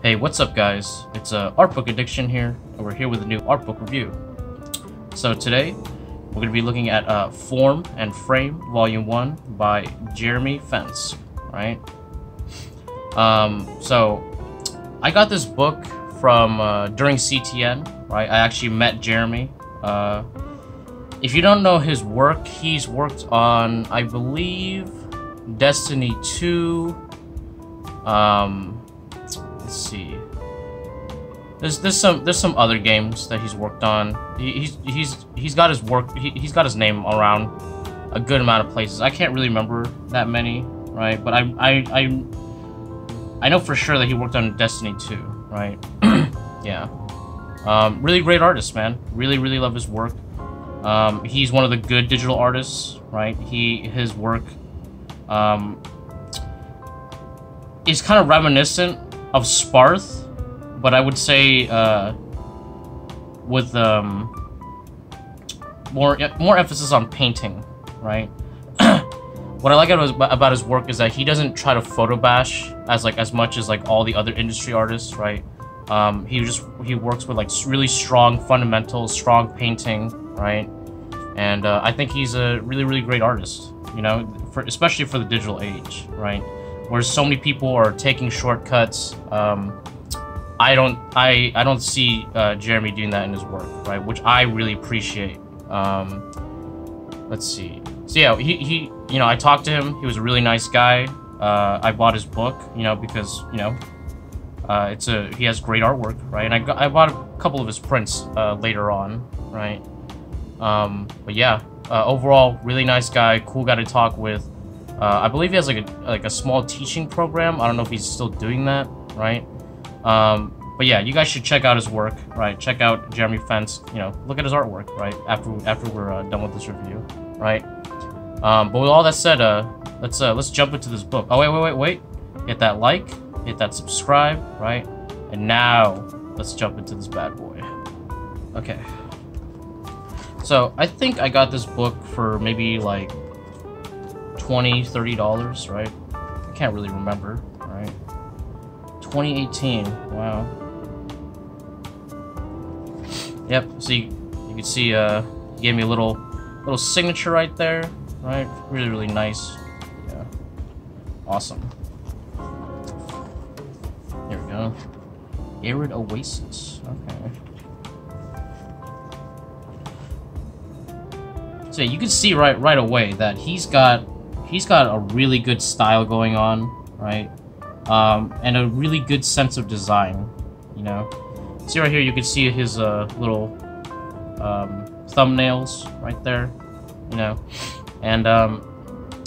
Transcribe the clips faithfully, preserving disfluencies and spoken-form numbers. Hey, what's up guys? It's uh, Artbook Addiction here, and we're here with a new Artbook review. So today, we're going to be looking at uh, Form and Frame, Volume one by Jeremy Fenske, right? Um, so, I got this book from uh, during C T N, right? I actually met Jeremy. Uh, if you don't know his work, he's worked on, I believe, Destiny two, um... Let's see. There's there's some there's some other games that he's worked on. He, he's he's he's got his work. He, he's got his name around a good amount of places. I can't really remember that many, right? But I I I, I know for sure that he worked on Destiny two, right? Yeah. Um, really great artist, man. Really really love his work. Um, he's one of the good digital artists, right? He his work, um, is kind of reminiscent of Sparth, but I would say uh, with um, more more emphasis on painting, right? What I like about his work is that he doesn't try to photo bash as like as much as like all the other industry artists, right? Um, he just he works with like really strong fundamentals, strong painting, right? And uh, I think he's a really really great artist, you know, for, especially for the digital age, right? Where so many people are taking shortcuts, um, I don't, I, I don't see uh, Jeremy doing that in his work, right? Which I really appreciate. Um, let's see. So yeah, he, he, you know, I talked to him. He was a really nice guy. Uh, I bought his book, you know, because you know, uh, it's a he has great artwork, right? And I, got, I bought a couple of his prints uh, later on, right? Um, but yeah, uh, overall, really nice guy, cool guy to talk with. Uh, I believe he has like a like a small teaching program. I don't know if he's still doing that, right? Um, but yeah, you guys should check out his work, right? Check out Jeremy Fenske. You know, look at his artwork, right? After after we're uh, done with this review, right? Um, but with all that said, uh, let's uh, let's jump into this book. Oh wait, wait, wait, wait! Hit that like, hit that subscribe, right? And now let's jump into this bad boy. Okay. So I think I got this book for maybe like twenty, thirty dollars, right? I can't really remember, right? twenty eighteen, wow. Yep, so you, you can see, uh, he gave me a little, little signature right there, right? Really, really nice, yeah. Awesome. There we go. Arid Oasis, okay. So yeah, you can see right, right away that he's got He's got a really good style going on, right? Um, and a really good sense of design, you know? See right here, you can see his uh, little um, thumbnails right there, you know? And, um,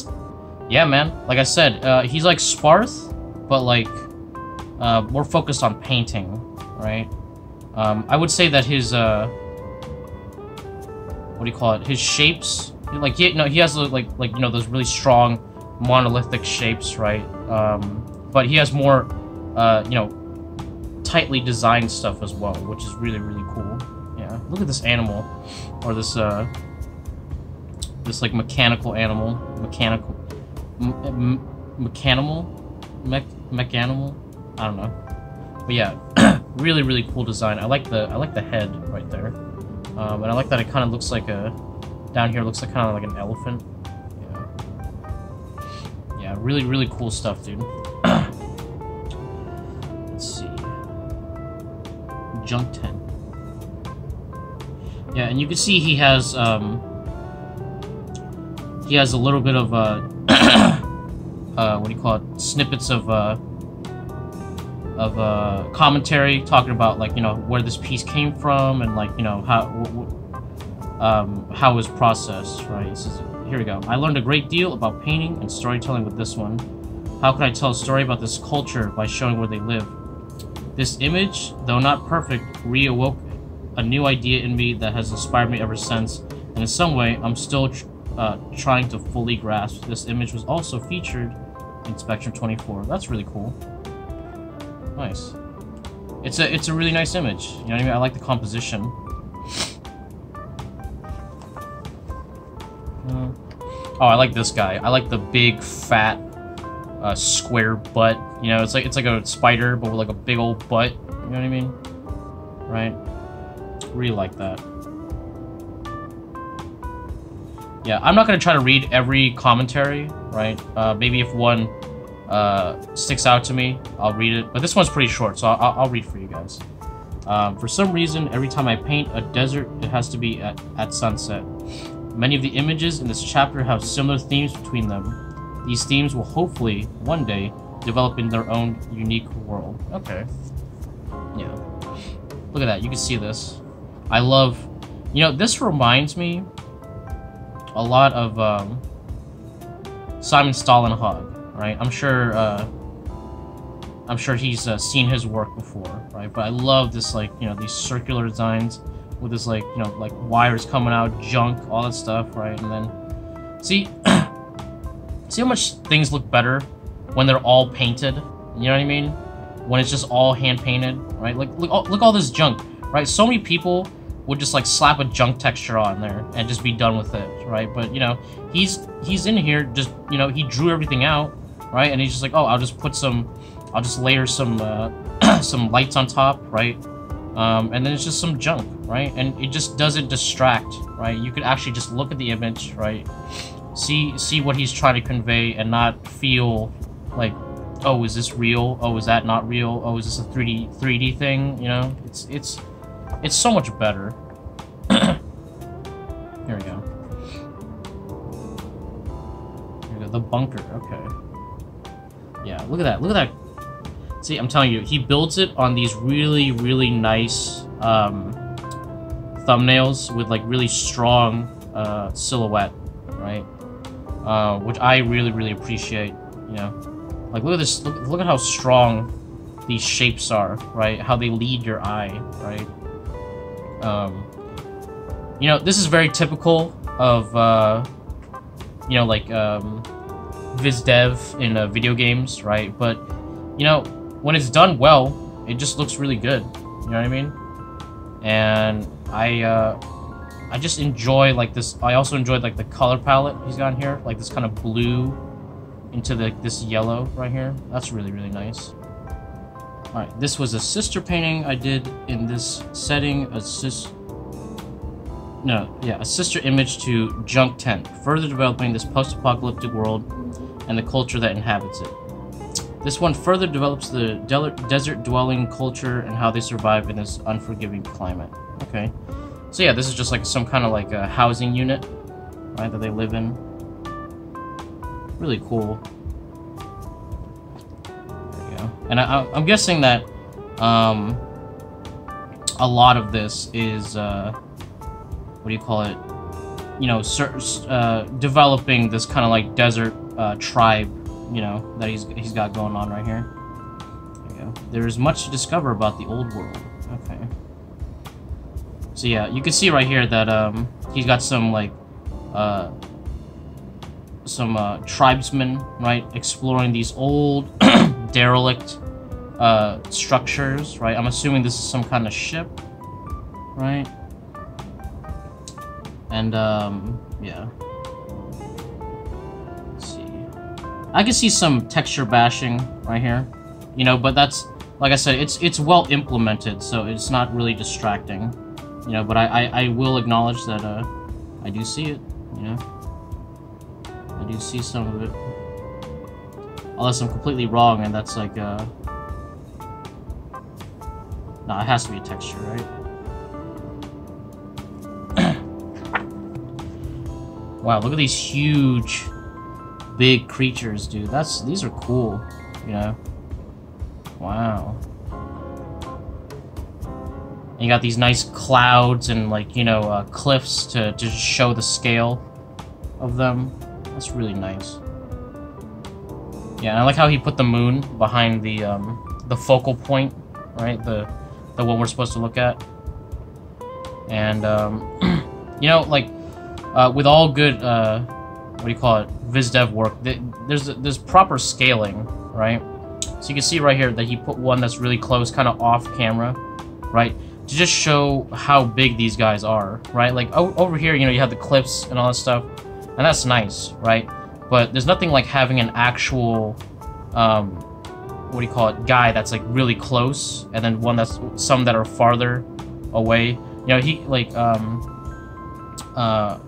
yeah, man, like I said, uh, he's like Sparth, but like uh, more focused on painting, right? Um, I would say that his, uh, what do you call it? His shapes. Like he, no, he has like like you know those really strong monolithic shapes, right? Um, but he has more, uh, you know, tightly designed stuff as well, which is really really cool. Yeah, look at this animal, or this uh, this like mechanical animal, mechanical, mechanimal, mech mechanimal. I don't know, but yeah, really really cool design. I like the I like the head right there, um, and I like that it kind of looks like a. Down here looks like kind of like an elephant. Yeah, yeah, really, really cool stuff, dude. Let's see, junk tent. Yeah, and you can see he has um, he has a little bit of uh, uh, what do you call it? Snippets of uh, of uh, commentary talking about like you know where this piece came from and like you know how. Wh wh Um, how is process, right? He says, here we go. I learned a great deal about painting and storytelling with this one. How can I tell a story about this culture by showing where they live? This image, though not perfect, reawoke a new idea in me that has inspired me ever since, and in some way, I'm still tr uh, trying to fully grasp. This image was also featured in Spectrum twenty-four. That's really cool. Nice. It's a it's a really nice image. You know what I mean? I like the composition. Oh, I like this guy. I like the big, fat, uh, square butt. You know, it's like it's like a spider, but with like a big old butt. You know what I mean? Right? Really like that. Yeah, I'm not gonna try to read every commentary, right? Uh, maybe if one uh, sticks out to me, I'll read it. But this one's pretty short, so I'll, I'll read for you guys. Um, for some reason, every time I paint a desert, it has to be at, at sunset. Many of the images in this chapter have similar themes between them. These themes will hopefully, one day, develop in their own unique world. Okay. Yeah. Look at that. You can see this. I love... You know, this reminds me a lot of um, Simon Stålenhag, right? I'm sure uh, I'm sure he's uh, seen his work before, right? But I love this, like, you know, these circular designs with this, like, you know, like wires coming out, junk, all that stuff, right? And then see, see how much things look better when they're all painted. You know what I mean? When it's just all hand painted, right? Like, look, oh, look all this junk, right? So many people would just like slap a junk texture on there and just be done with it, right? But you know, he's he's in here just, you know, he drew everything out, right? And he's just like, oh, I'll just put some, I'll just layer some uh, some lights on top, right? Um, and then it's just some junk, right? And it just doesn't distract, right? You could actually just look at the image, right? See see what he's trying to convey and not feel like, oh, is this real? Oh, is that not real? Oh, is this a three D thing? You know, it's it's. It's so much better. Here we go. Here we go. The bunker. Okay. Yeah, look at that. Look at that. See, I'm telling you, he builds it on these really, really nice um, thumbnails with like really strong uh, silhouette, right? Uh, which I really, really appreciate. You know, like look at this. Look, look at how strong these shapes are, right? How they lead your eye, right? Um, you know, this is very typical of, uh, you know, like, um, viz dev in uh, video games, right? But, you know, when it's done well, it just looks really good, you know what I mean? And I, uh, I just enjoy, like, this, I also enjoyed, like, the color palette he's got in here, like, this kind of blue into the, this yellow right here. That's really, really nice. Alright, this was a sister painting I did in this setting, a sis... No, yeah, a sister image to Junk Tent, further developing this post-apocalyptic world and the culture that inhabits it. This one further develops the de desert-dwelling culture and how they survive in this unforgiving climate. Okay. So yeah, this is just like some kind of like a housing unit, right, that they live in. Really cool. And I, I'm guessing that um, a lot of this is, uh, what do you call it, you know, uh, developing this kind of like desert uh, tribe, you know, that he's, he's got going on right here. There you go. There's much to discover about the old world. Okay. So yeah, you can see right here that um, he's got some like, uh, some uh, tribesmen, right, exploring these old derelict uh, structures, right? I'm assuming this is some kind of ship, right? And, um, yeah. Let's see. I can see some texture bashing right here, you know, but that's, like I said, it's it's well implemented, so it's not really distracting, you know, but I, I, I will acknowledge that uh, I do see it, you know? I do see some of it. Unless I'm completely wrong, and that's like, uh... nah, it has to be a texture, right? Wow, look at these huge, big creatures, dude. That's, these are cool, you know? Wow. And you got these nice clouds and, like, you know, uh, cliffs to, to show the scale of them. That's really nice. Yeah, and I like how he put the moon behind the um, the focal point, right? The the one we're supposed to look at. And um, you know, like uh, with all good uh, what do you call it, viz dev work, th there's there's proper scaling, right? So you can see right here that he put one that's really close, kind of off camera, right? To just show how big these guys are, right? Like over here, you know, you have the cliffs and all that stuff, and that's nice, right? But there's nothing like having an actual um, what do you call it, guy that's like really close, and then one that's some that are farther away. You know, he like um, uh,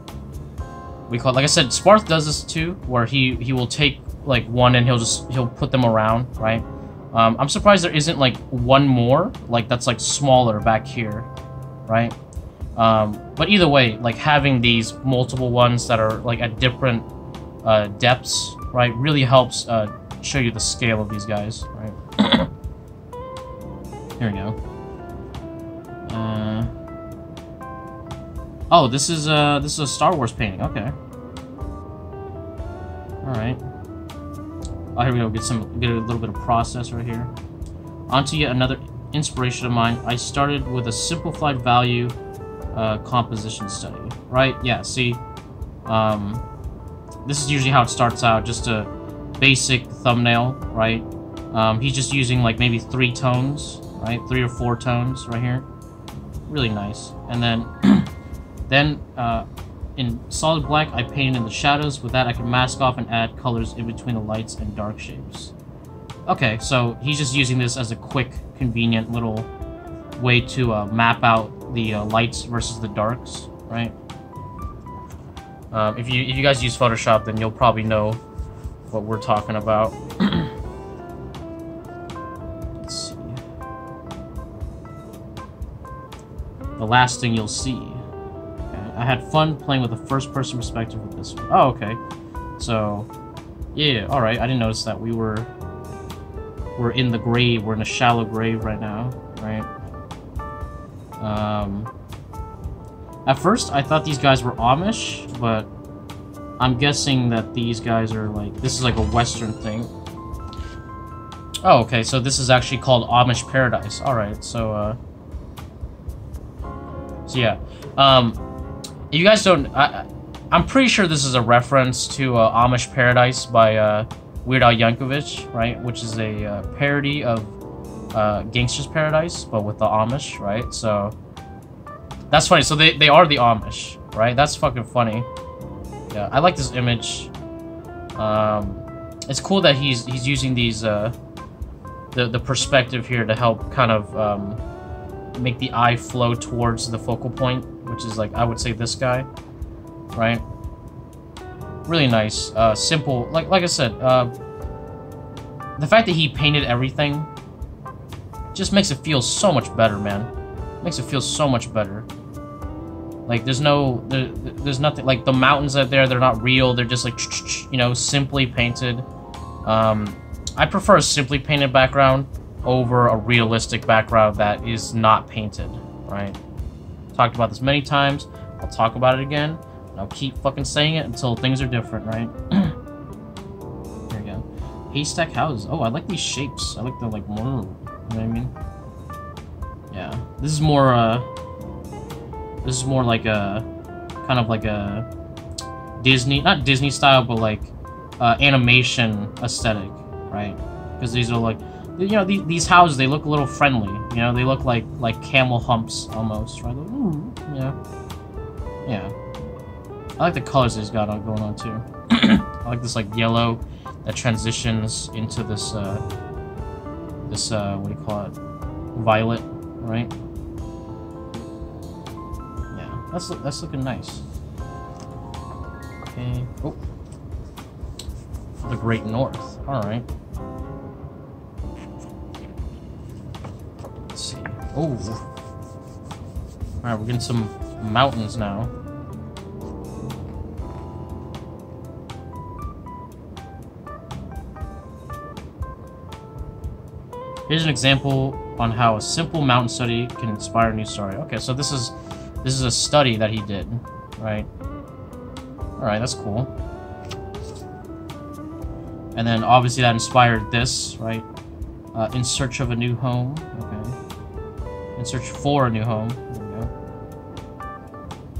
we call it, like I said, Sparth does this too, where he he will take like one and he'll just he'll put them around, right? Um, I'm surprised there isn't like one more like that's like smaller back here, right? Um, but either way, like having these multiple ones that are like at different uh, depths, right, really helps uh, show you the scale of these guys, right? Here we go. Uh, oh, this is a this is a Star Wars painting. Okay. All right. Oh, here we go. Get some get a little bit of process right here. Onto yet another inspiration of mine. I started with a simplified value. Uh, composition study, right? Yeah, see, um, this is usually how it starts out, just a basic thumbnail, right? Um, he's just using like maybe three tones, right? Three or four tones right here. Really nice. And then, then uh, in solid black, I painted in the shadows. With that, I can mask off and add colors in between the lights and dark shapes. Okay, so he's just using this as a quick, convenient little way to uh, map out the uh, lights versus the darks, right? Um, if you if you guys use Photoshop, then you'll probably know what we're talking about. Let's see. The last thing you'll see. Okay. I had fun playing with a first-person perspective with this one. Oh, okay. So, yeah. All right. I didn't notice that we were we're in the grave. We're in a shallow grave right now, right? Um, at first, I thought these guys were Amish, but I'm guessing that these guys are like, this is like a Western thing. Oh, okay, so this is actually called Amish Paradise. Alright, so, uh, so yeah. Um, if you guys don't, I, I'm pretty sure this is a reference to uh, Amish Paradise by uh, Weird Al Yankovic, right? Which is a uh, parody of Uh, Gangster's Paradise, but with the Amish, right? So that's funny. So they, they are the Amish, right? That's fucking funny. Yeah, I like this image. Um, it's cool that he's he's using these uh, the the perspective here to help kind of um, make the eye flow towards the focal point, which is like I would say this guy, right? Really nice, uh, simple. Like like I said, uh, the fact that he painted everything just makes it feel so much better, man. Makes it feel so much better. Like, there's no... There, there's nothing... Like, the mountains out there, they're not real. They're just, like, you know, simply painted. Um, I prefer a simply painted background over a realistic background that is not painted, right? Talked about this many times. I'll talk about it again. And I'll keep fucking saying it until things are different, right? There we go. Haystack houses. Oh, I like these shapes. I like the, like, more... You know what I mean? Yeah. This is more, uh... This is more like a... Kind of like a... Disney... Not Disney style, but like... Uh, animation aesthetic, right? Because these are like... You know, these, these houses, they look a little friendly. You know, they look like, like camel humps, almost. Right? Like, ooh, yeah. Yeah. I like the colors he's got going on, too. I like this, like, yellow that transitions into this, uh... This, uh, what do you call it? Violet, right? Yeah, that's that's looking nice. Okay. Oh, the Great North. All right. Let's see. Oh. All right, we're getting some mountains now. Here's an example on how a simple mountain study can inspire a new story. Okay, so this is this is a study that he did, right? All right, that's cool. And then obviously that inspired this, right? Uh, in search of a new home. Okay. In search for a new home. There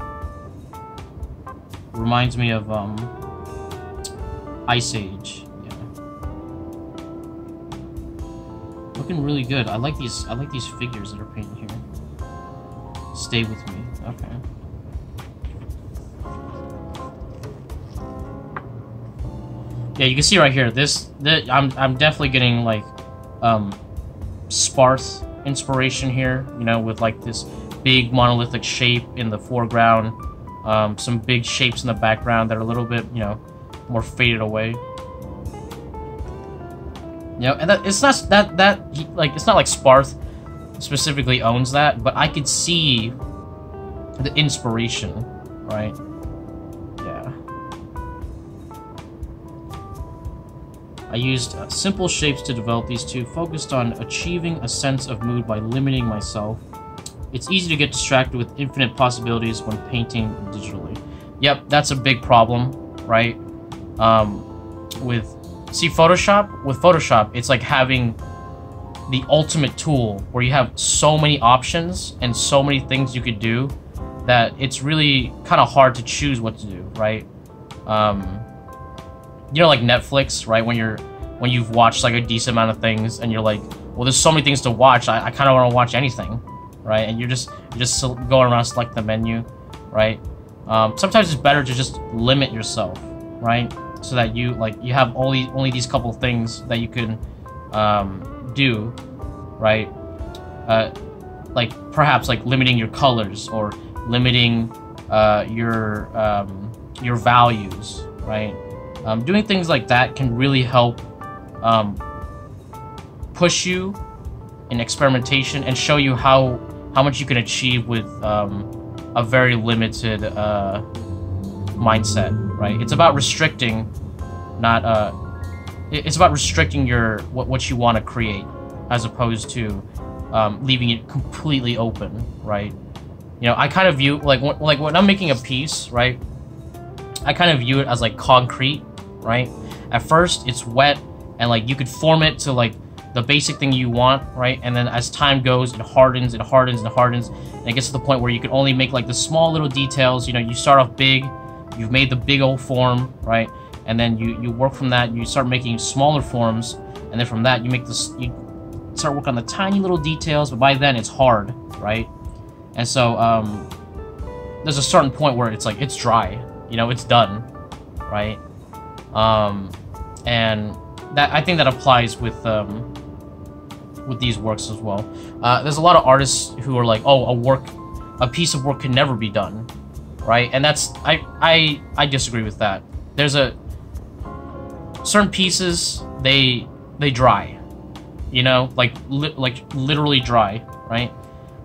we go. Reminds me of um, Ice Age. Looking really good. I like these. I like these figures that are painted here. Stay with me. Okay. Yeah, you can see right here. This, this I'm, I'm definitely getting like um, Sparth inspiration here. You know, with like this big monolithic shape in the foreground, um, some big shapes in the background that are a little bit, you know, more faded away. You know, and that, it's not that that he, like it's not like Sparth specifically owns that, but I could see the inspiration, right? I used uh, simple shapes to develop these two, focused on achieving a sense of mood by limiting myself. It's easy to get distracted with infinite possibilities when painting digitally. Yep, that's a big problem, right? Um, with, see Photoshop? With Photoshop, it's like having the ultimate tool where you have so many options and so many things you could do that it's really kind of hard to choose what to do, right? Um... You know, like Netflix, right? When you're, when you've watched like a decent amount of things, and you're like, well, there's so many things to watch. I, I kind of want to watch anything, right? And you're just, you're just going around select the menu, right? Um, sometimes it's better to just limit yourself, right? So that you like you have only only these couple things that you can um, do, right? Uh, like perhaps like limiting your colors or limiting uh, your um, your values, right? Um, doing things like that can really help um, push you in experimentation and show you how how much you can achieve with um, a very limited uh, mindset, right? It's about restricting, not uh, it's about restricting your what what you want to create, as opposed to um, leaving it completely open, right? You know, I kind of view like when, like when I'm making a piece, right? I kind of view it as like concrete. Right? At first, it's wet, and like you could form it to like the basic thing you want, right? And then as time goes, it hardens, it hardens, and hardens, and it gets to the point where you can only make like the small little details. You know, you start off big, you've made the big old form, right? And then you you work from that, you start making smaller forms, and then from that you make this, you start working on the tiny little details. But by then it's hard, right? And so um, there's a certain point where it's like it's dry, you know, it's done, right? Um, and that I think that applies with um, with these works as well. Uh, there's a lot of artists who are like, oh, a work, a piece of work can never be done, right? And that's I I I disagree with that. There's a certain pieces they they dry, you know, like li like literally dry, right?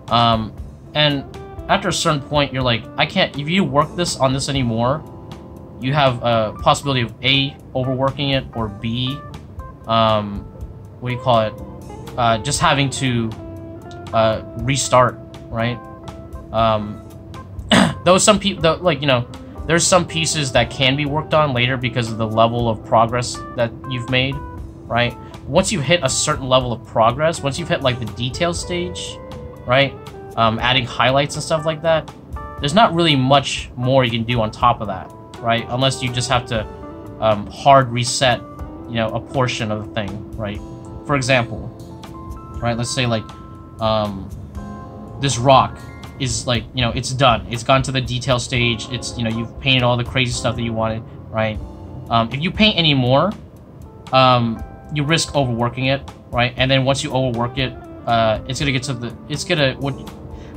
Um, and after a certain point, you're like, I can't. If you work this on this anymore, you have a possibility of A, overworking it, or B, um, what do you call it, uh, just having to uh, restart, right? Um, though some people, like, you know, there's some pieces that can be worked on later because of the level of progress that you've made, right? Once you hit a certain level of progress, once you've hit, like, the detail stage, right, um, adding highlights and stuff like that, there's not really much more you can do on top of that. Right, unless you just have to um, hard reset, you know, a portion of the thing, right? For example, right? Let's say like um, this rock is like, you know, it's done. It's gone to the detail stage. It's, you know, you've painted all the crazy stuff that you wanted, right? Um, if you paint any more, um, you risk overworking it, right? And then once you overwork it, uh, it's gonna get to the. It's gonna what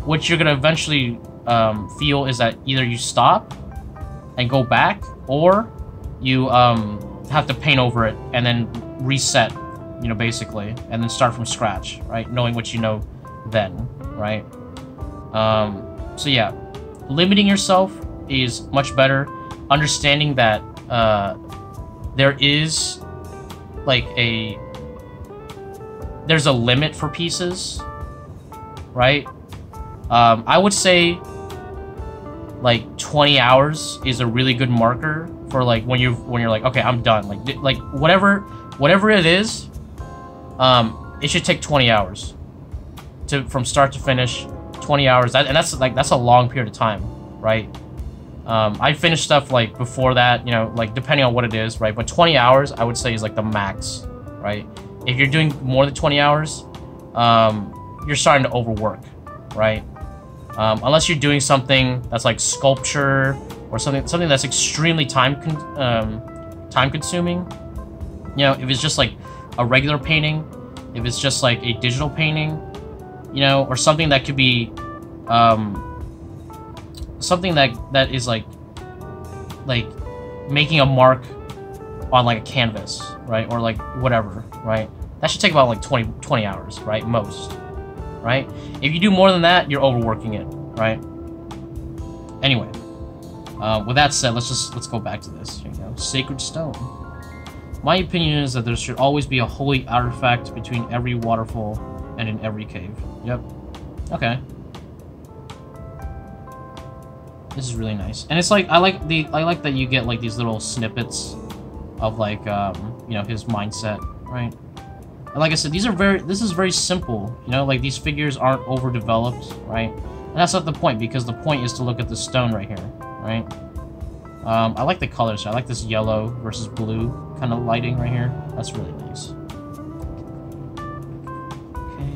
what you're gonna eventually um, feel is that either you stop and go back, or you um, have to paint over it and then reset, you know, basically, and then start from scratch, right? Knowing what you know then, right? Um, so yeah, limiting yourself is much better. Understanding that uh, there is like a there's a limit for pieces, right? Um, I would say, like twenty hours is a really good marker for like when you when you're like, okay, I'm done. Like like whatever whatever it is, um, it should take twenty hours to from start to finish. twenty hours, that, and that's like that's a long period of time, right? Um, I finished stuff like before that, you know, like depending on what it is, right? But twenty hours, I would say, is like the max, right? If you're doing more than twenty hours, um, you're starting to overwork, right? Um, unless you're doing something that's like sculpture or something something that's extremely time con um, time consuming, You know, if it's just like a regular painting, if it's just like a digital painting, you know, or something that could be, um, something that that is like, like making a mark on like a canvas, right? Or like whatever, right? That should take about like twenty, twenty hours, right? Most, right? If you do more than that, you're overworking it, right? Anyway, uh, with that said, let's just, let's go back to this. Here we go. Sacred stone. My opinion is that there should always be a holy artifact between every waterfall and in every cave. Yep. Okay. This is really nice, and it's like I like the I like that you get like these little snippets of like um, you know, his mindset, right? And like I said, these are very this is very simple, you know, like these figures aren't overdeveloped, right? And that's not the point, because the point is to look at the stone right here, right? Um, I like the colors. I like this yellow versus blue kind of lighting right here. That's really nice. Okay.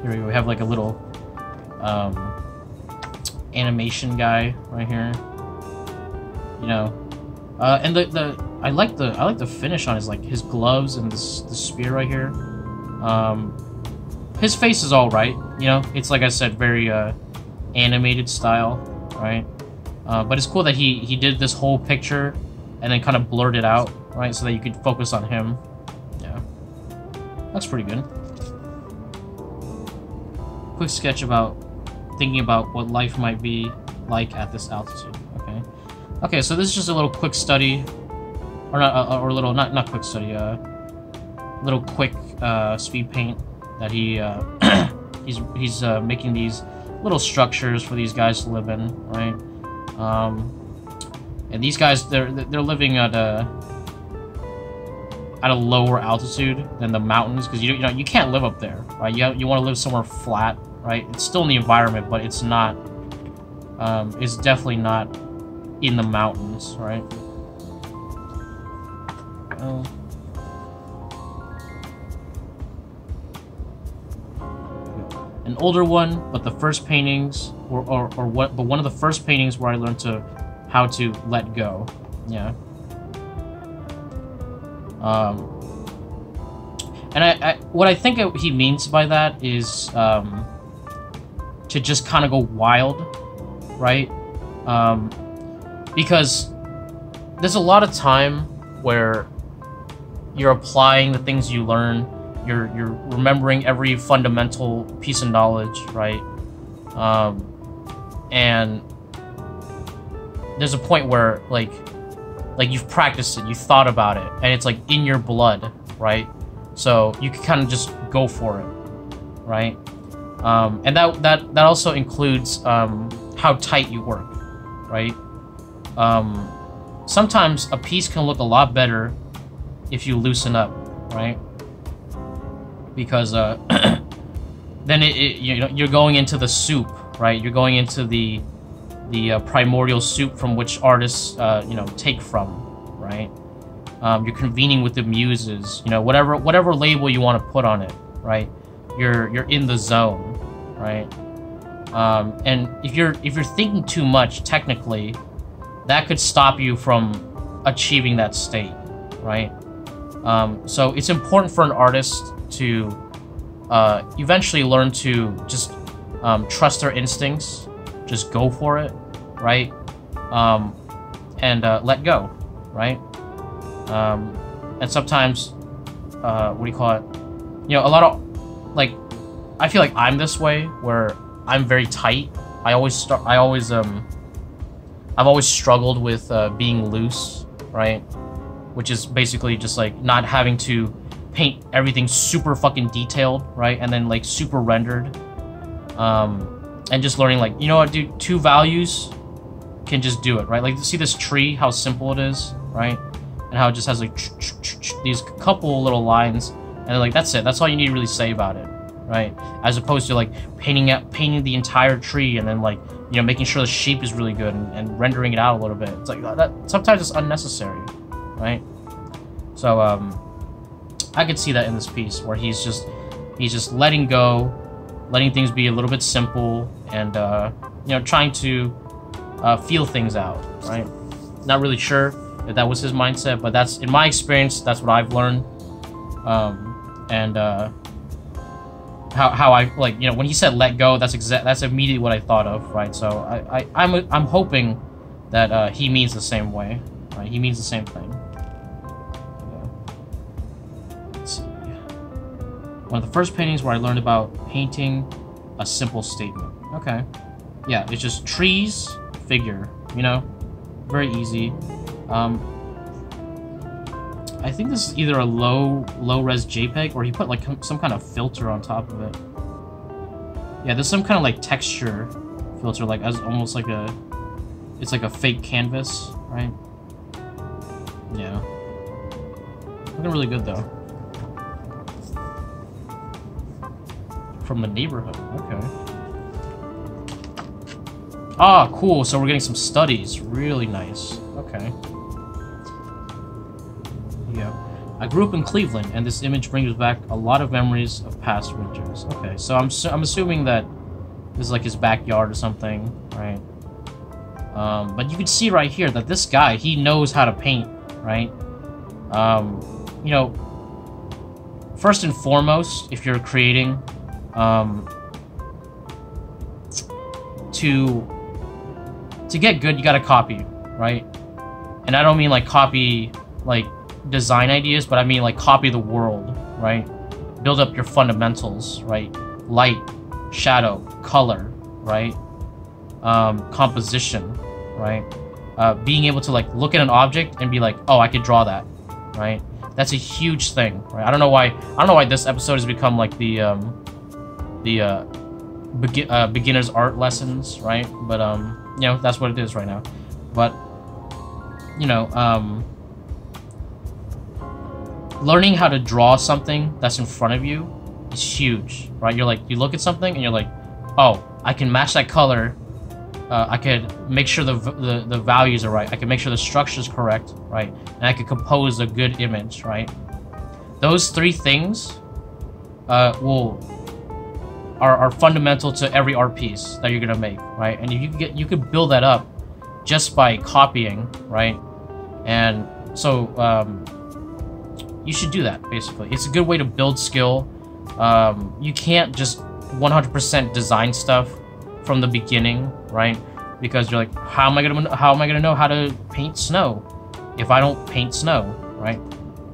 Here we go. We have like a little um, animation guy right here. You know, uh, and the the I like the I like the finish on his like his gloves and this the spear right here. Um, His face is alright, you know, it's like I said, very uh, animated style, right? Uh, but it's cool that he, he did this whole picture and then kind of blurred it out, right? So that you could focus on him. Yeah. That's pretty good. Quick sketch about thinking about what life might be like at this altitude, okay? Okay, so this is just a little quick study, or not, uh, or a little, not, not quick study, uh, little quick uh, speed paint. That he uh, he's he's uh, making these little structures for these guys to live in, right? Um, and these guys they're they're living at a at a lower altitude than the mountains, because you you know you can't live up there, right? You have, you want to live somewhere flat, right? It's still in the environment, but it's not um, it's definitely not in the mountains, right? Uh, An older one, but the first paintings, or, or, or what? But one of the first paintings where I learned to how to let go. Yeah. Um. And I, I what I think it, he means by that is um. To just kind of go wild, right? Um, because there's a lot of time where you're applying the things you learn. You're, you're remembering every fundamental piece of knowledge, right? Um, and there's a point where, like, like you've practiced it, you've thought about it, and it's, like, in your blood, right? So you can kind of just go for it, right? Um, and that, that, that also includes um, how tight you work, right? Um, sometimes a piece can look a lot better if you loosen up, right? Because uh, then it, it, you know, you're going into the soup, right? You're going into the the uh, primordial soup from which artists, uh, you know, take from, right? Um, you're convening with the muses, you know, whatever whatever label you want to put on it, right? You're you're in the zone, right? Um, and if you're if you're thinking too much, technically, that could stop you from achieving that state, right? Um, so it's important for an artist to uh, eventually learn to just um, trust their instincts, just go for it, right? Um, and uh, let go, right? Um, and sometimes, uh, what do you call it? You know, a lot of, like, I feel like I'm this way, where I'm very tight. I always start, I always, um, I've always struggled with uh, being loose, right? Which is basically just, like, not having to paint everything super fucking detailed, right? And then, like, super rendered. Um, and just learning, like, you know what, dude? Two values can just do it, right? Like, see this tree, how simple it is, right? And how it just has, like, these couple little lines. And, like, that's it. That's all you need to really say about it, right? As opposed to, like, painting out, painting the entire tree and then, like, you know, making sure the shape is really good and, and rendering it out a little bit. It's like, that sometimes it's unnecessary, right? So, um, I could see that in this piece where he's just he's just letting go, letting things be a little bit simple, and uh, you know, trying to uh, feel things out, right? Not really sure if that was his mindset, but that's, in my experience, that's what I've learned. Um, and uh, how how I like, you know, when he said let go, that's exact that's immediately what I thought of, right? So I, I I'm I'm hoping that uh, he means the same way, right? He means the same thing. One of the first paintings where I learned about painting a simple statement. Okay. Yeah, it's just trees, figure, you know? Very easy. Um, I think this is either a low, low-res JPEG, or he put like some kind of filter on top of it. Yeah, there's some kind of like texture filter, like as almost like a, it's like a fake canvas, right? Yeah. Looking really good though. From the neighborhood, okay. Ah, cool, so we're getting some studies. Really nice, okay. Yeah. I grew up in Cleveland, and this image brings back a lot of memories of past winters. Okay, so I'm, su I'm assuming that this is like his backyard or something, right? Um, but you can see right here that this guy, he knows how to paint, right? Um, you know, first and foremost, if you're creating, Um, to to get good, you gotta copy, right? And I don't mean like copy like design ideas, but I mean like copy the world, right? Build up your fundamentals, right? Light, shadow, color, right? Um, composition, right? Uh, being able to like look at an object and be like, oh, I could draw that, right? That's a huge thing, right? I don't know why. I don't know why this episode has become like the um. the uh, be uh, beginner's art lessons, right? But, um, you know, that's what it is right now. But, you know, um, learning how to draw something that's in front of you is huge, right? You're like, you look at something and you're like, oh, I can match that color. Uh, I could make sure the, v the, the values are right. I can make sure the structure's correct, right? And I could compose a good image, right? Those three things uh, will... Are, are fundamental to every art piece that you're gonna make, right? And you get you could build that up just by copying, right? And so um, you should do that. Basically, it's a good way to build skill. Um, you can't just one hundred percent design stuff from the beginning, right? Because you're like, how am I gonna how am I gonna know how to paint snow if I don't paint snow, right?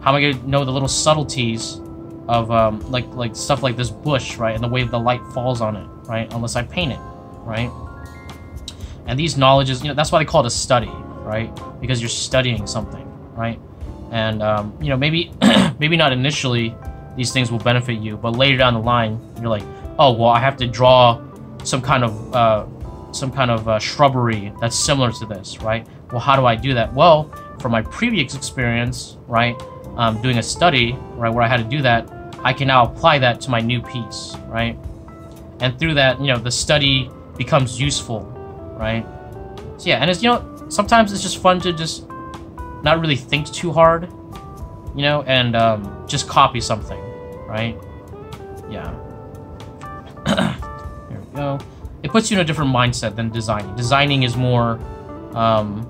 How am I gonna know the little subtleties of um, like like stuff like this bush, right, and the way the light falls on it, right, unless I paint it, right? And these knowledges, you know, that's why they call it a study, right? Because you're studying something, right? And um, you know, maybe maybe not initially these things will benefit you, but later down the line you're like, oh well, I have to draw some kind of uh, some kind of uh, shrubbery that's similar to this, right? Well, how do I do that? Well, from my previous experience, right, um, doing a study, right, where I had to do that, I can now apply that to my new piece, right? And through that, you know, the study becomes useful, right? So yeah, and it's, you know, sometimes it's just fun to just not really think too hard, you know, and um, just copy something, right? Yeah. There we go. It puts you in a different mindset than designing. Designing is more, um,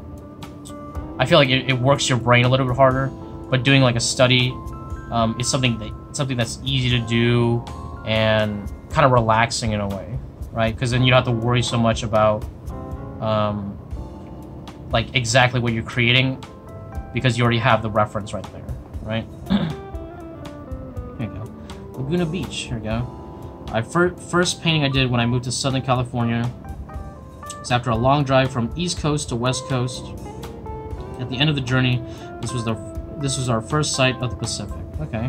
I feel like it, it works your brain a little bit harder, but doing like a study um, is something that something that's easy to do and kind of relaxing in a way, right? Because then you don't have to worry so much about um, like exactly what you're creating because you already have the reference right there, right? Here you go. Laguna Beach, here we go. I fir first painting I did when I moved to Southern California. It's after a long drive from East Coast to West Coast. At the end of the journey, this was the this was our first sight of the Pacific. Okay.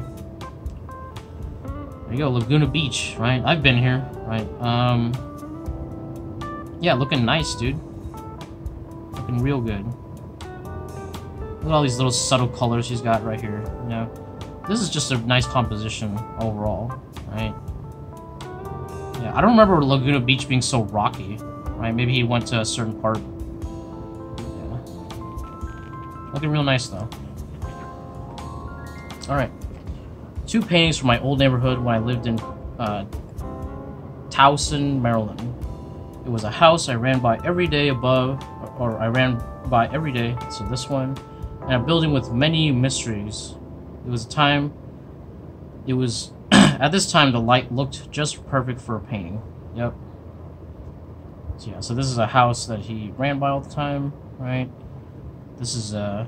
There you go, Laguna Beach, right? I've been here, right? Um, yeah, looking nice, dude. Looking real good. Look at all these little subtle colors she's got right here. You know, this is just a nice composition overall, right? Yeah, I don't remember Laguna Beach being so rocky, right? Maybe he went to a certain part. Yeah. Looking real nice, though. All right. Two paintings from my old neighborhood when I lived in uh, Towson, Maryland. It was a house I ran by every day above, or I ran by every day, so this one, and a building with many mysteries. It was a time, it was, at this time the light looked just perfect for a painting. Yep. So yeah, so this is a house that he ran by all the time, right? This is uh,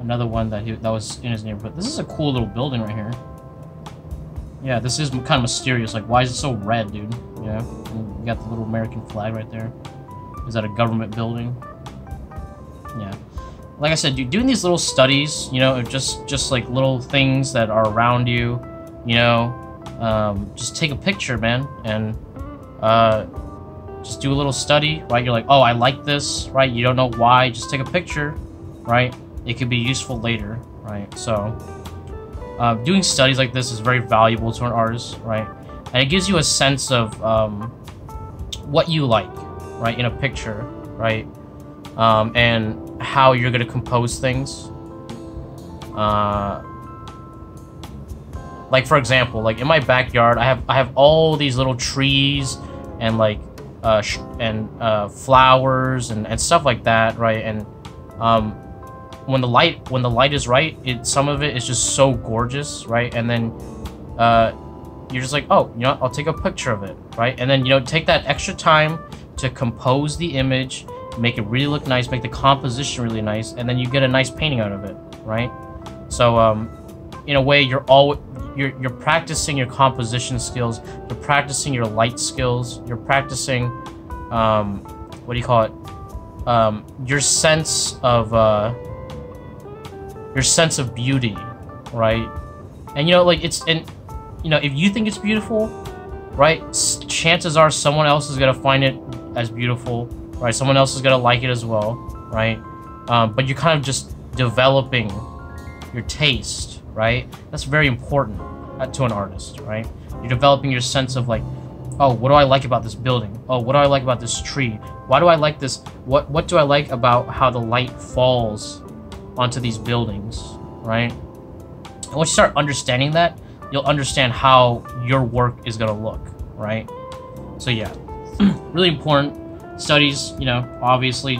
another one that he, that was in his neighborhood. This is a cool little building right here. Yeah, this is kind of mysterious. Like, why is it so red, dude? Yeah, we got the little American flag right there. Is that a government building? Yeah. Like I said, dude, doing these little studies, you know, just just like little things that are around you, you know, um, just take a picture, man, and uh, just do a little study, right? You're like, oh, I like this, right? You don't know why, just take a picture, right? It could be useful later, right? So. Uh, doing studies like this is very valuable to an artist, right? And it gives you a sense of um, what you like, right, in a picture, right? Um, and how you're going to compose things. Uh, like, for example, like in my backyard, I have I have all these little trees and like uh, sh and uh, flowers and, and stuff like that, right? And um, when the light when the light is right, it some of it is just so gorgeous, right? And then uh, you're just like, oh, you know, I'll take a picture of it, right? And then, you know, take that extra time to compose the image, make it really look nice, make the composition really nice, and then you get a nice painting out of it, right? So um, in a way, you're all you're you're practicing your composition skills, you're practicing your light skills, you're practicing um, what do you call it? Um, your sense of uh, your sense of beauty, right? And you know, like it's, and you know, if you think it's beautiful, right, s chances are someone else is gonna find it as beautiful, right? Someone else is gonna like it as well, right? Um, but you're kind of just developing your taste, right? That's very important to an artist, right? You're developing your sense of like, oh, what do I like about this building? Oh, what do I like about this tree? Why do I like this? What what do I like about how the light falls onto these buildings, right? And once you start understanding that, you'll understand how your work is gonna look, right? So yeah, really important studies, you know, obviously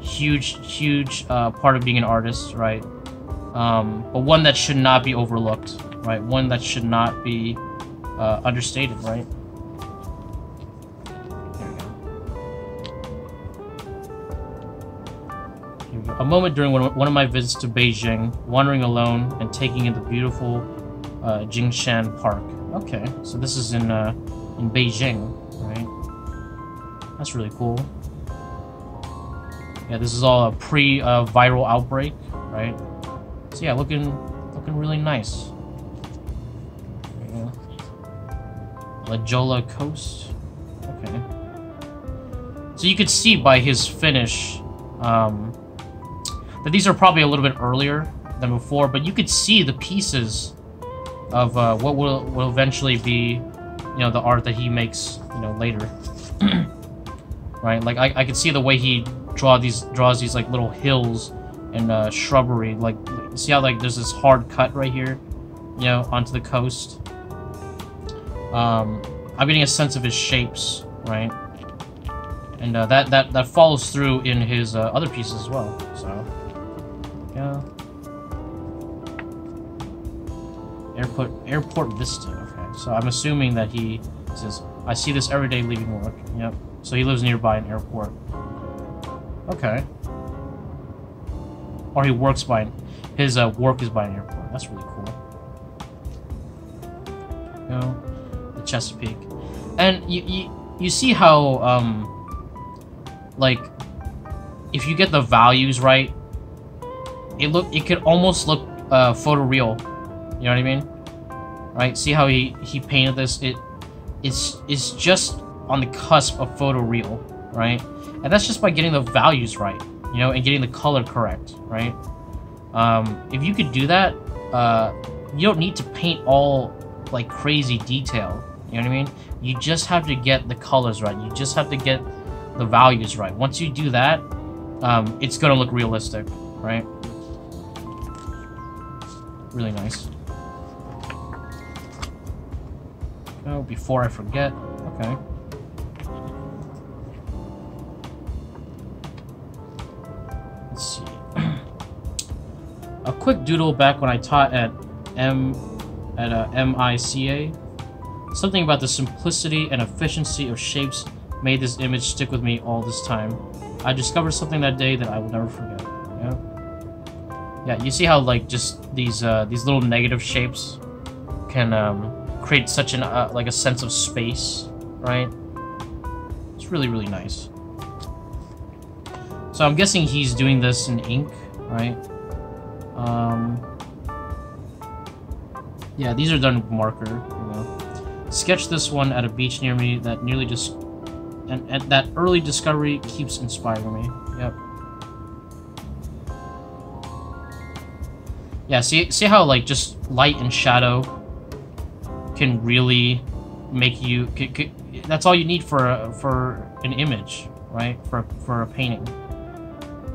huge, huge uh, part of being an artist, right? Um, but one that should not be overlooked, right? One that should not be uh, understated, right? A moment during one of my visits to Beijing, wandering alone and taking in the beautiful uh, Jingshan Park. Okay, so this is in uh, in Beijing, right? That's really cool. Yeah, this is all a pre-viral uh, outbreak, right? So yeah, looking looking really nice. Yeah. La Jolla Coast. Okay. So you could see by his finish. Um, But these are probably a little bit earlier than before, but you could see the pieces of uh, what will, will eventually be, you know, the art that he makes, you know, later, right? Like I, I could see the way he draw these draws these like little hills and uh, shrubbery. Like, see how like there's this hard cut right here, you know, onto the coast. Um, I'm getting a sense of his shapes, right? And uh, that that that follows through in his uh, other pieces as well. So. Yeah. Airport Airport Vista. Okay. So I'm assuming that he says, I see this every day leaving work. Yep. So he lives nearby an airport. Okay. Or he works by an, his uh, work is by an airport. That's really cool. You know, the Chesapeake, and you you, you see how um like if you get the values right. It look, it could almost look uh, photoreal, you know what I mean, right? See how he he painted this. It, it's it's just on the cusp of photoreal, right? And that's just by getting the values right, you know, and getting the color correct, right? Um, if you could do that, uh, you don't need to paint all like crazy detail, you know what I mean? You just have to get the colors right. You just have to get the values right. Once you do that, um, it's gonna look realistic, right? Really nice. Oh, before I forget. Okay. quick doodle back when I taught at M at uh, M I C A. Something about the simplicity and efficiency of shapes made this image stick with me all this time. I discovered something that day that I will never forget. Yeah, yeah. You see how like just these uh, these little negative shapes can um, create such an uh, like a sense of space, right? It's really really nice. So I'm guessing he's doing this in ink, right? Um, yeah, these are done with marker. You know, sketch this one at a beach near me that nearly just and, and that early discovery keeps inspiring me. Yep. Yeah, see, see how like just light and shadow can really make you. Can, can, that's all you need for a, for an image, right? For for a painting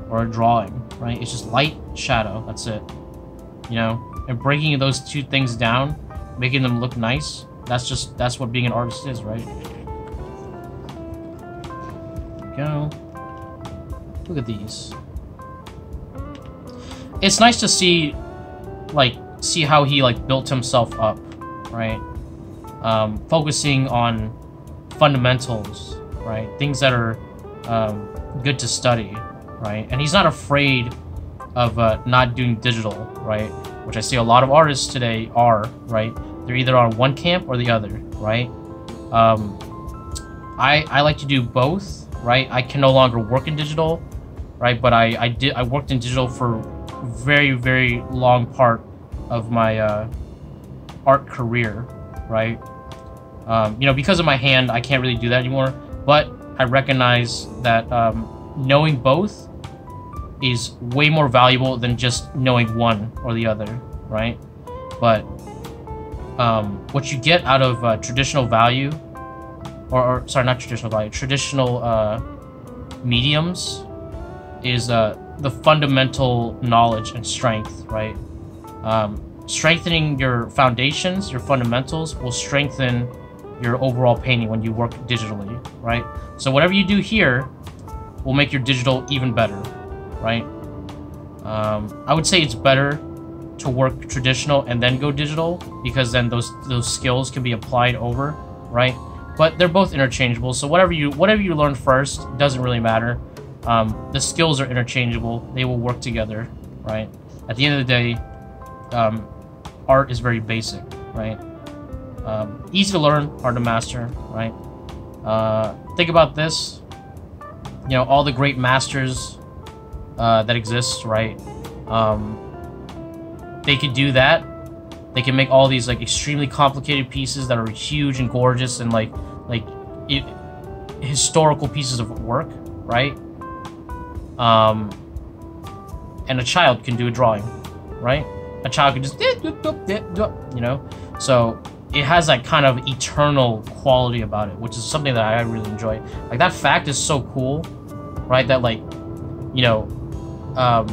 or a drawing, right? It's just light, shadow, that's it. You know, and breaking those two things down, making them look nice. That's just that's what being an artist is, right? There we go. Look at these. It's nice to see, like, see how he like built himself up, right? Um, focusing on fundamentals, right? Things that are um, good to study. Right, and he's not afraid of uh, not doing digital, right? Which I see a lot of artists today are, right? They're either on one camp or the other, right? Um, I I like to do both, right? I can no longer work in digital, right? But I I did I worked in digital for a very very long part of my uh, art career, right? Um, you know, because of my hand, I can't really do that anymore. But I recognize that um, knowing both is way more valuable than just knowing one or the other, right? But um, what you get out of uh, traditional value, or, or sorry, not traditional value, traditional uh, mediums is uh, the fundamental knowledge and strength, right? Um, strengthening your foundations, your fundamentals, will strengthen your overall painting when you work digitally, right? So whatever you do here will make your digital even better, right? Um, I would say it's better to work traditional and then go digital, because then those those skills can be applied over, right? But they're both interchangeable, so whatever you whatever you learn first doesn't really matter. Um, the skills are interchangeable; they will work together, right? At the end of the day, um, art is very basic, right? Um, easy to learn, hard to master, right? Uh, think about this. You know, all the great masters. Uh, that exists, right? Um, they could do that. They can make all these like extremely complicated pieces that are huge and gorgeous and like like it, historical pieces of work, right? Um, and a child can do a drawing, right? A child can just, you know. So it has that kind of eternal quality about it, which is something that I really enjoy. Like that fact is so cool, right? That like, you know. Um,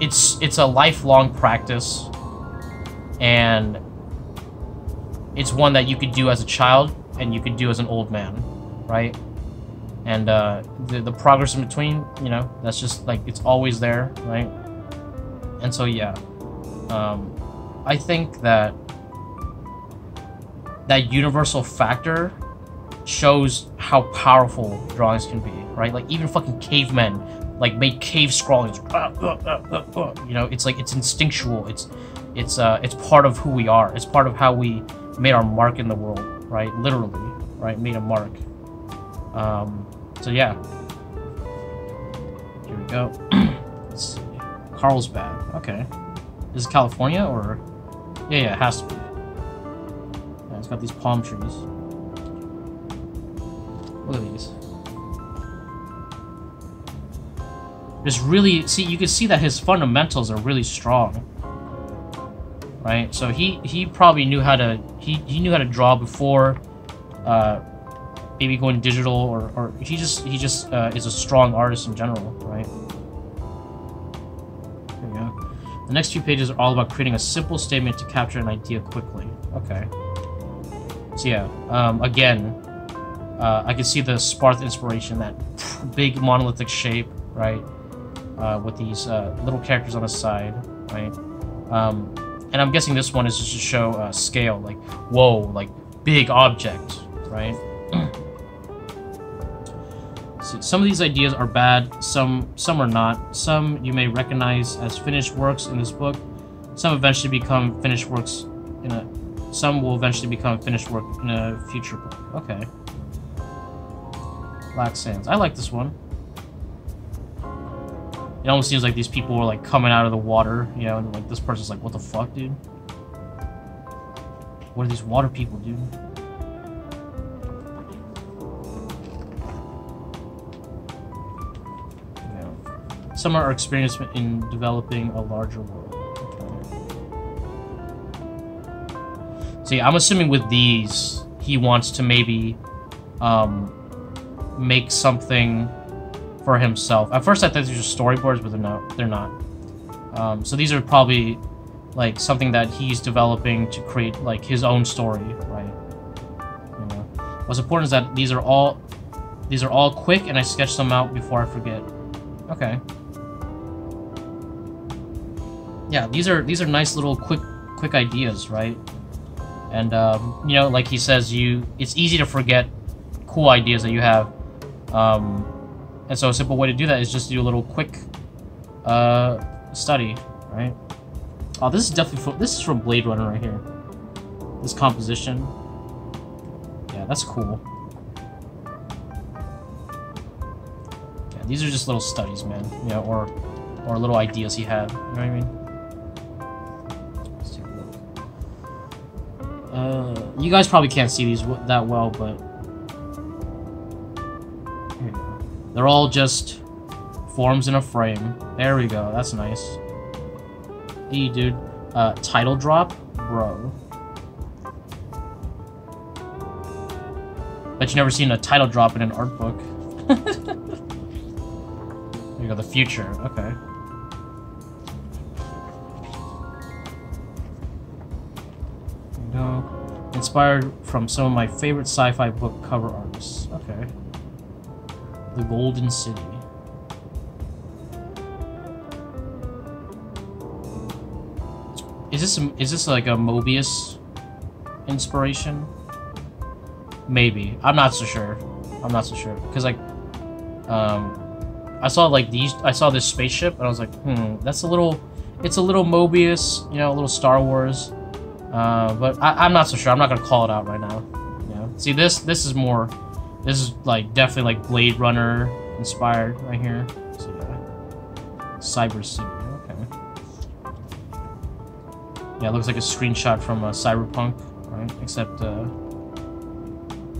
it's it's a lifelong practice, and it's one that you could do as a child and you could do as an old man, right? And uh, the the progress in between, you know, that's just like it's always there, right? And so yeah, um, I think that that universal factor shows how powerful drawings can be, right? Like even fucking cavemen like made cave scrawlings. Uh, uh, uh, uh, you know, it's like it's instinctual. It's it's uh it's part of who we are. It's part of how we made our mark in the world, right? Literally, right? Made a mark. Um so yeah. Here we go. Let's see. Carlsbad. Okay. Is it California or yeah, yeah, it has to be. Yeah, it's got these palm trees. Look at these. Just really see, you can see that his fundamentals are really strong, right? So he he probably knew how to he he knew how to draw before, uh, maybe going digital, or or he just he just uh, is a strong artist in general, right? There we go. The next few pages are all about creating a simple statement to capture an idea quickly. Okay. So yeah, um, again. Uh, I can see the Sparth inspiration, that big monolithic shape, right? uh, with these uh, little characters on the side, right? Um, and I'm guessing this one is just to show uh, scale, like, whoa, like, big object, right? So some of these ideas are bad, some some are not. Some you may recognize as finished works in this book. Some eventually become finished works in a. Some will eventually become finished work in a future book. Okay. Black Sands. I like this one. It almost seems like these people are like coming out of the water, you know, and like this person's like, what the fuck, dude? What are these water people, dude? Yeah. Some are experienced in developing a larger world. Okay. See, I'm assuming with these, he wants to maybe um, make something for himself. At first, I thought these were just storyboards, but they're not. They're not. Um, so these are probably like something that he's developing to create like his own story, right? You know? What's important is that these are all these are all quick, and I sketch them out before I forget. Okay. Yeah, these are these are nice little quick quick ideas, right? And um, you know, like he says, you it's easy to forget cool ideas that you have. Um, And so a simple way to do that is just do a little quick uh, study, right? Oh, this is definitely from, this is from Blade Runner right here. This composition, yeah, that's cool. Yeah, these are just little studies, man. You know, or or little ideas he had. You know what I mean? Let's take a look. Uh, you guys probably can't see these w that well, but. They're all just forms in a frame. There we go. That's nice. E, dude. Uh, title drop? Bro. Bet you've never seen a title drop in an art book. There you go. The future. Okay. No. Inspired from some of my favorite sci-fi book cover artists. Okay. The Golden City. Is this a, is this like a Mobius inspiration? Maybe. I'm not so sure. I'm not so sure because like, um, I saw like these. I saw this spaceship and I was like, hmm, that's a little. It's a little Mobius, you know, a little Star Wars. Uh, but I, I'm not so sure. I'm not gonna call it out right now. You know? See this. This is more. This is like definitely like Blade Runner inspired right here. So yeah. Cyber City, okay. Yeah, it looks like a screenshot from uh, Cyberpunk, right? Except uh,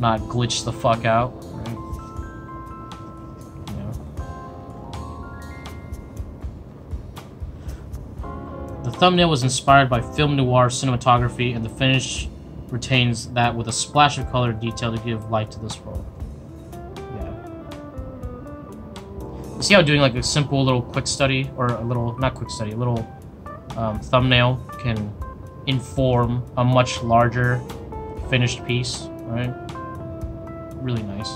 not glitched the fuck out, right? Yeah. The thumbnail was inspired by film noir cinematography, and the finish retains that with a splash of color detail to give life to this world. See how doing like a simple little quick study, or a little, not quick study, a little um, thumbnail can inform a much larger finished piece, right? Really nice.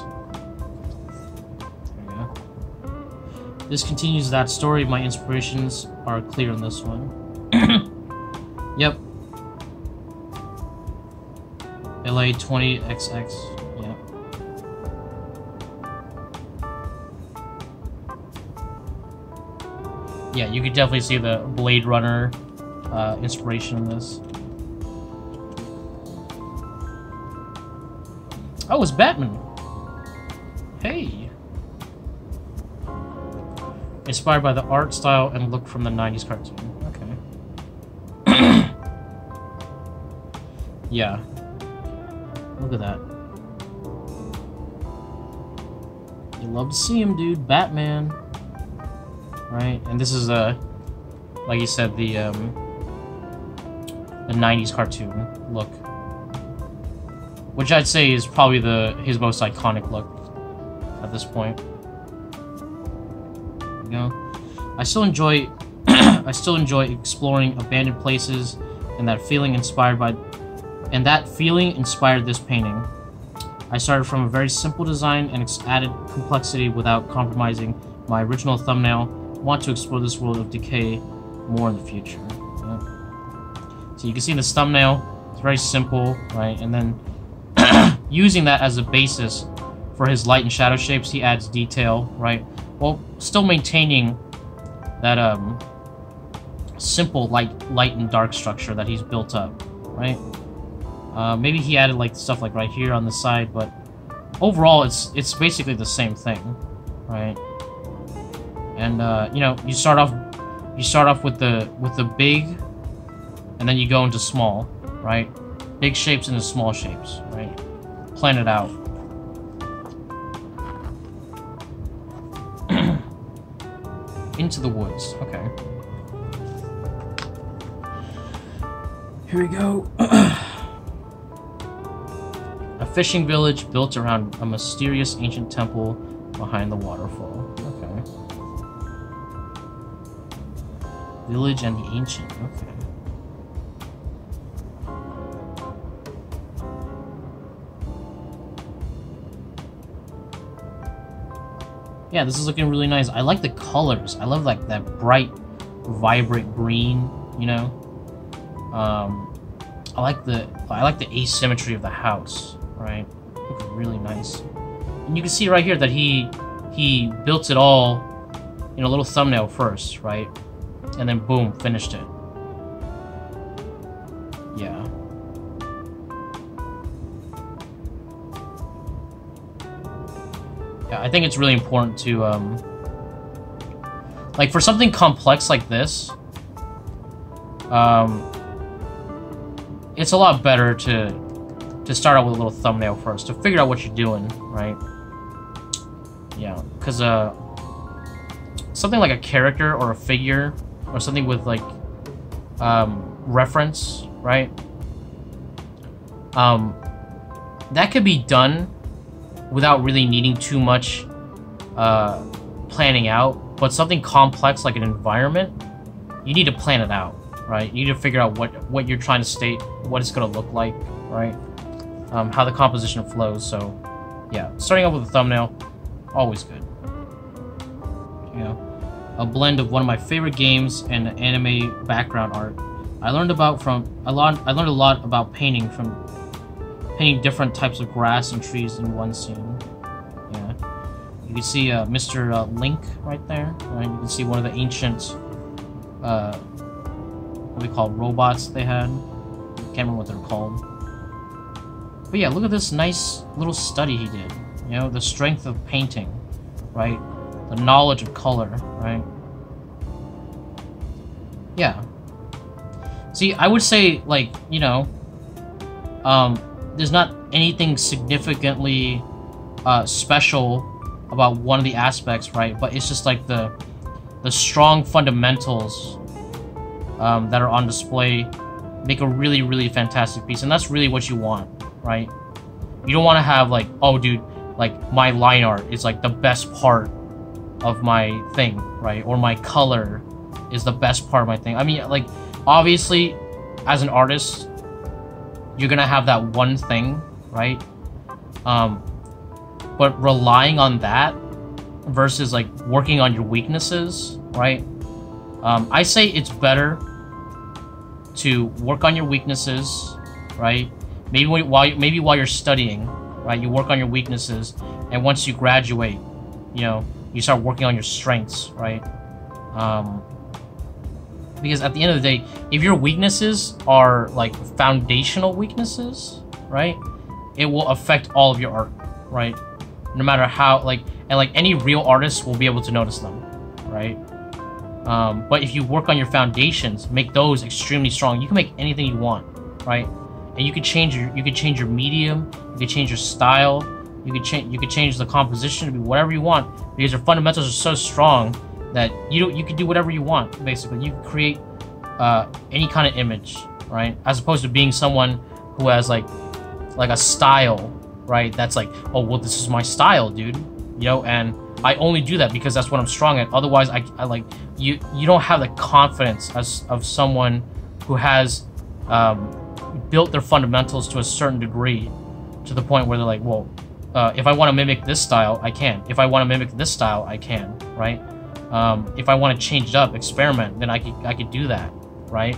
There we go. This continues that story. My inspirations are clear on this one. Yep. L A twenty X X. Yeah, you could definitely see the Blade Runner uh, inspiration in this. Oh, it's Batman. Hey. Inspired by the art style and look from the nineties cartoon. Okay. Yeah. Look at that. You love to see him, dude. Batman. Right, and this is a, like you said, the um, the nineties cartoon look, which I'd say is probably the his most iconic look at this point. You know, I still enjoy, I still enjoy exploring abandoned places, and that feeling inspired by, and that feeling inspired this painting. I started from a very simple design and added complexity without compromising my original thumbnail. want to explore this world of decay more in the future. Yeah. So you can see in this thumbnail, it's very simple, right? And then using that as a basis for his light and shadow shapes, he adds detail, right? While still maintaining that um, simple light, light and dark structure that he's built up, right? Uh, maybe he added like stuff like right here on the side, but overall, it's it's basically the same thing, right? And uh, you know, you start off you start off with the with the big, and then you go into small, right? Big shapes into small shapes, right? Plan it out. Into the woods. Okay. Here we go. A fishing village built around a mysterious ancient temple behind the waterfall. Okay. Village and the ancient. Okay. Yeah, this is looking really nice. I like the colors. I love like that bright, vibrant green, you know? Um, I like the I like the asymmetry of the house. Right, looks really nice, and you can see right here that he he built it all in a little thumbnail first, right, and then boom, finished it. Yeah. Yeah, I think it's really important to um, like for something complex like this, um, it's a lot better to. To start out with a little thumbnail first, to figure out what you're doing, right? Yeah, because uh, something like a character or a figure or something with like um, reference, right? Um, that could be done without really needing too much uh, planning out, but something complex like an environment, you need to plan it out, right? You need to figure out what, what you're trying to state, what it's going to look like, right? Um, how the composition flows, so yeah, starting off with a thumbnail, always good. You know, a blend of one of my favorite games and anime background art. I learned about from a lot. I learned a lot about painting from painting different types of grass and trees in one scene. Yeah, you can see uh, Mister Uh, Link right there. Right, you can see one of the ancient uh, what we call robots they had. Can't remember what they're called. But yeah, look at this nice little study he did. You know, the strength of painting, right? The knowledge of color, right? Yeah. See, I would say, like, you know, um, there's not anything significantly uh, special about one of the aspects, right? But it's just like the the strong fundamentals um, that are on display make a really, really fantastic piece, and that's really what you want. Right? You don't want to have like, oh dude, like my line art is like the best part of my thing, right? Or my color is the best part of my thing. I mean, like, obviously as an artist, you're gonna have that one thing, right? Um, but relying on that versus like working on your weaknesses, right? Um, I say it's better to work on your weaknesses, right? Maybe while maybe while you're studying, right? You work on your weaknesses, and once you graduate, you know, you start working on your strengths, right? Um, because at the end of the day, if your weaknesses are like foundational weaknesses, right, it will affect all of your art, right? No matter how, like, and like any real artist will be able to notice them, right? Um, but if you work on your foundations, make those extremely strong. You can make anything you want, right? And you could change your you could change your medium, you could change your style, you could change you could change the composition to be whatever you want, because your fundamentals are so strong that you don't, you could do whatever you want. Basically, you can create uh, any kind of image, right? As opposed to being someone who has like like a style, right? That's like, oh well, this is my style, dude, you know, and I only do that because that's what I'm strong at. Otherwise, I, I like you you don't have the confidence as of someone who has. Um, built their fundamentals to a certain degree to the point where they're like, well, uh, if I want to mimic this style, I can. If I want to mimic this style, I can, right? Um, if I want to change it up, experiment, then I could I could do that, right?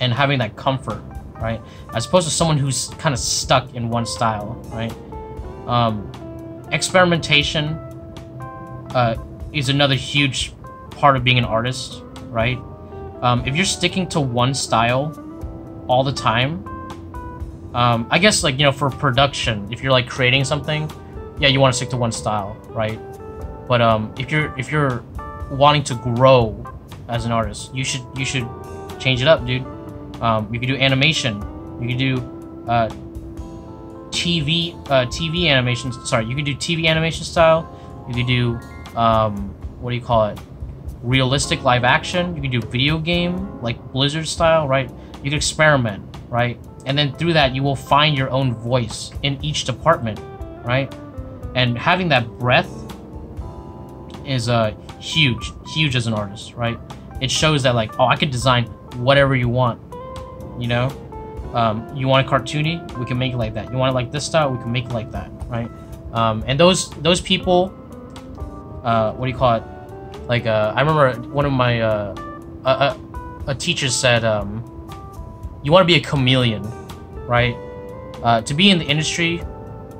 And having that comfort, right? As opposed to someone who's kind of stuck in one style, right? Um, experimentation uh, is another huge part of being an artist, right? Um, if you're sticking to one style all the time, um, I guess, like, you know, for production, if you're like creating something, yeah, you want to stick to one style, right? But um, if you're if you're wanting to grow as an artist, you should you should change it up, dude. Um, you could do animation. You could do uh, T V uh, T V animation. Sorry, you could do T V animation style. You could do um, what do you call it? Realistic live action. You could do video game like Blizzard style, right? You could experiment, right? And then through that, you will find your own voice in each department, right? And having that breadth is uh, huge, huge as an artist, right? It shows that, like, oh, I could design whatever you want, you know? Um, you want it cartoony? We can make it like that. You want it like this style? We can make it like that, right? Um, and those those people, uh, what do you call it? Like, uh, I remember one of my, uh, a, a, a teacher said, um, you want to be a chameleon, right? Uh, to be in the industry,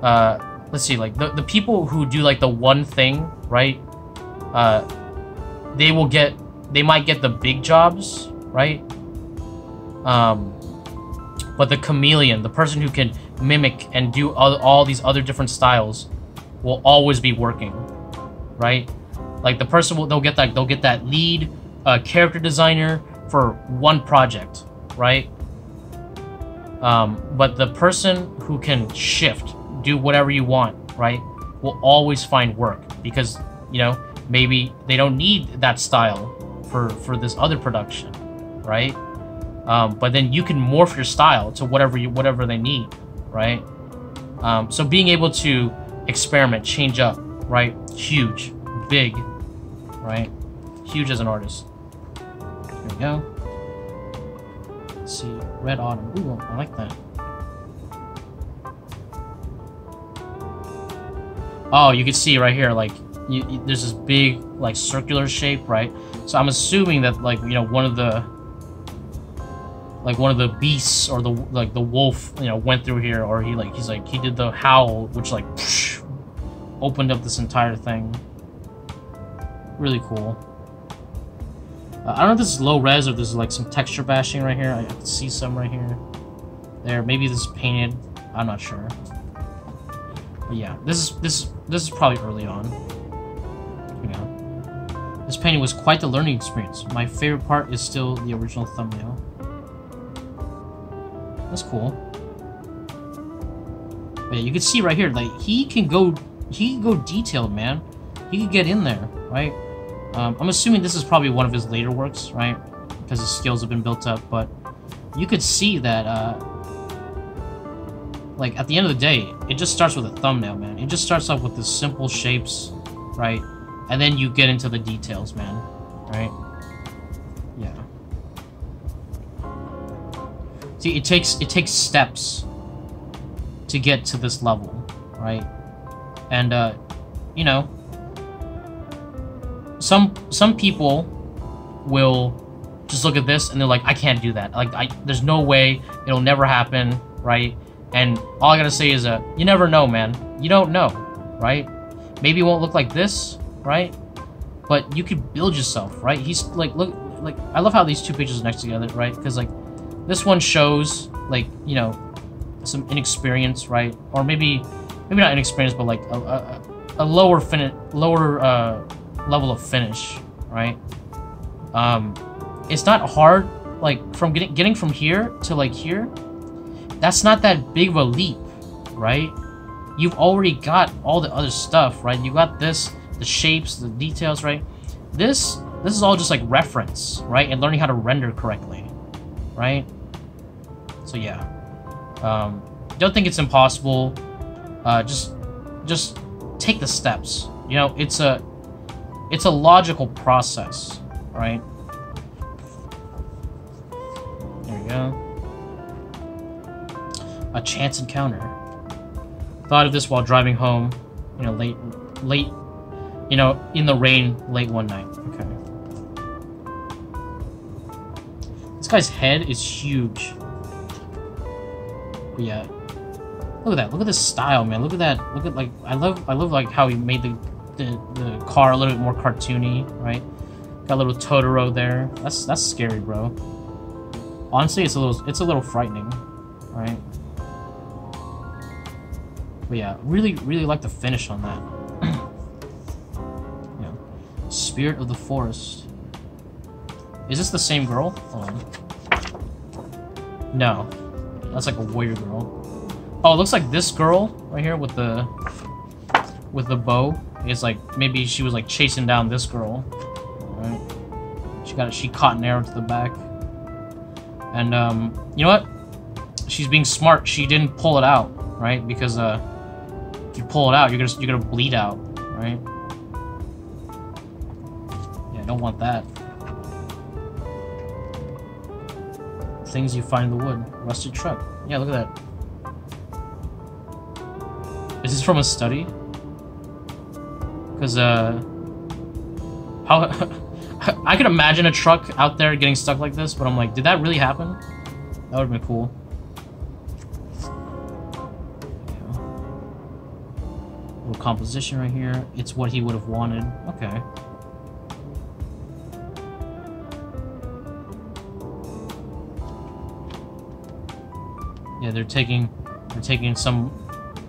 uh, let's see, like, the, the people who do, like, the one thing, right? Uh, they will get, they might get the big jobs, right? Um, but the chameleon, the person who can mimic and do all, all these other different styles, will always be working, right? Like the person will, they'll get that, they'll get that lead uh, character designer for one project, right? Um, but the person who can shift, do whatever you want, right, will always find work because, you know, maybe they don't need that style for for this other production, right? Um, but then you can morph your style to whatever you whatever they need, right? Um, so being able to experiment, change up, right? Huge, big, right? Huge as an artist. There we go. Let's see, Red Autumn. Ooh, I like that. Oh, you can see right here, like. You, you, there's this big, like, circular shape, right? So I'm assuming that, like, you know, one of the, like, one of the beasts or the, like, the wolf, you know, went through here, or he, like, he's, like, he did the howl, which, like, psh, opened up this entire thing. Really cool. Uh, I don't know if this is low res or if this is, like, some texture bashing right here. I, I can see some right here. There, maybe this is painted. I'm not sure. But yeah, this is, this, this is probably early on. This painting was quite the learning experience. My favorite part is still the original thumbnail. That's cool. But yeah, you can see right here, like, he can go, he can go detailed, man. He can get in there, right? Um, I'm assuming this is probably one of his later works, right? Because his skills have been built up, but you could see that, uh, like, at the end of the day, it just starts with a thumbnail, man. It just starts off with the simple shapes, right? And then you get into the details, man, right? Yeah. See, it takes it takes steps to get to this level, right? And uh, you know, some some people will just look at this and they're like, I can't do that. Like, I, there's no way, it'll never happen, right? And all I gotta say is, uh, you never know, man. You don't know, right? Maybe it won't look like this, right? But you could build yourself, right? He's like, look, like, I love how these two pictures are next together, right? Because, like, this one shows, like, you know, some inexperience, right? Or maybe, maybe not inexperience, but like a, a, a lower finish, lower uh, level of finish, right? Um, it's not hard, like, from getting getting from here to, like, here. That's not that big of a leap, right? You've already got all the other stuff, right? You got this. The shapes, the details, right? This, this is all just like reference, right? And learning how to render correctly, right? So yeah, um, don't think it's impossible. Uh, just, just take the steps. You know, it's a, it's a logical process, right? There you go. A chance encounter. Thought of this while driving home, you know, late, late. you know, in the rain late one night. Okay. This guy's head is huge. But yeah. Look at that. Look at this style, man. Look at that. Look at, like, I love, I love, like, how he made the, the, the car a little bit more cartoony, right? Got a little Totoro there. That's, that's scary, bro. Honestly, it's a little, it's a little frightening, right? But yeah, really, really like the finish on that. Yeah. Spirit of the Forest. Is this the same girl? Hold on. No. That's like a warrior girl. Oh, it looks like this girl right here with the with the bow is like maybe she was like chasing down this girl, right? She got it. She caught an arrow to the back, and um, you know what? She's being smart. She didn't pull it out, right? Because uh, if you pull it out, you're gonna you're gonna bleed out, right? Yeah, I don't want that. Things you find in the wood. Rusted truck. Yeah, look at that. Is this from a study? Because, uh... how... I could imagine a truck out there getting stuck like this, but I'm like, did that really happen? That would've been cool. Yeah. Little composition right here. It's what he would've wanted. Okay. Yeah, they're taking... They're taking some...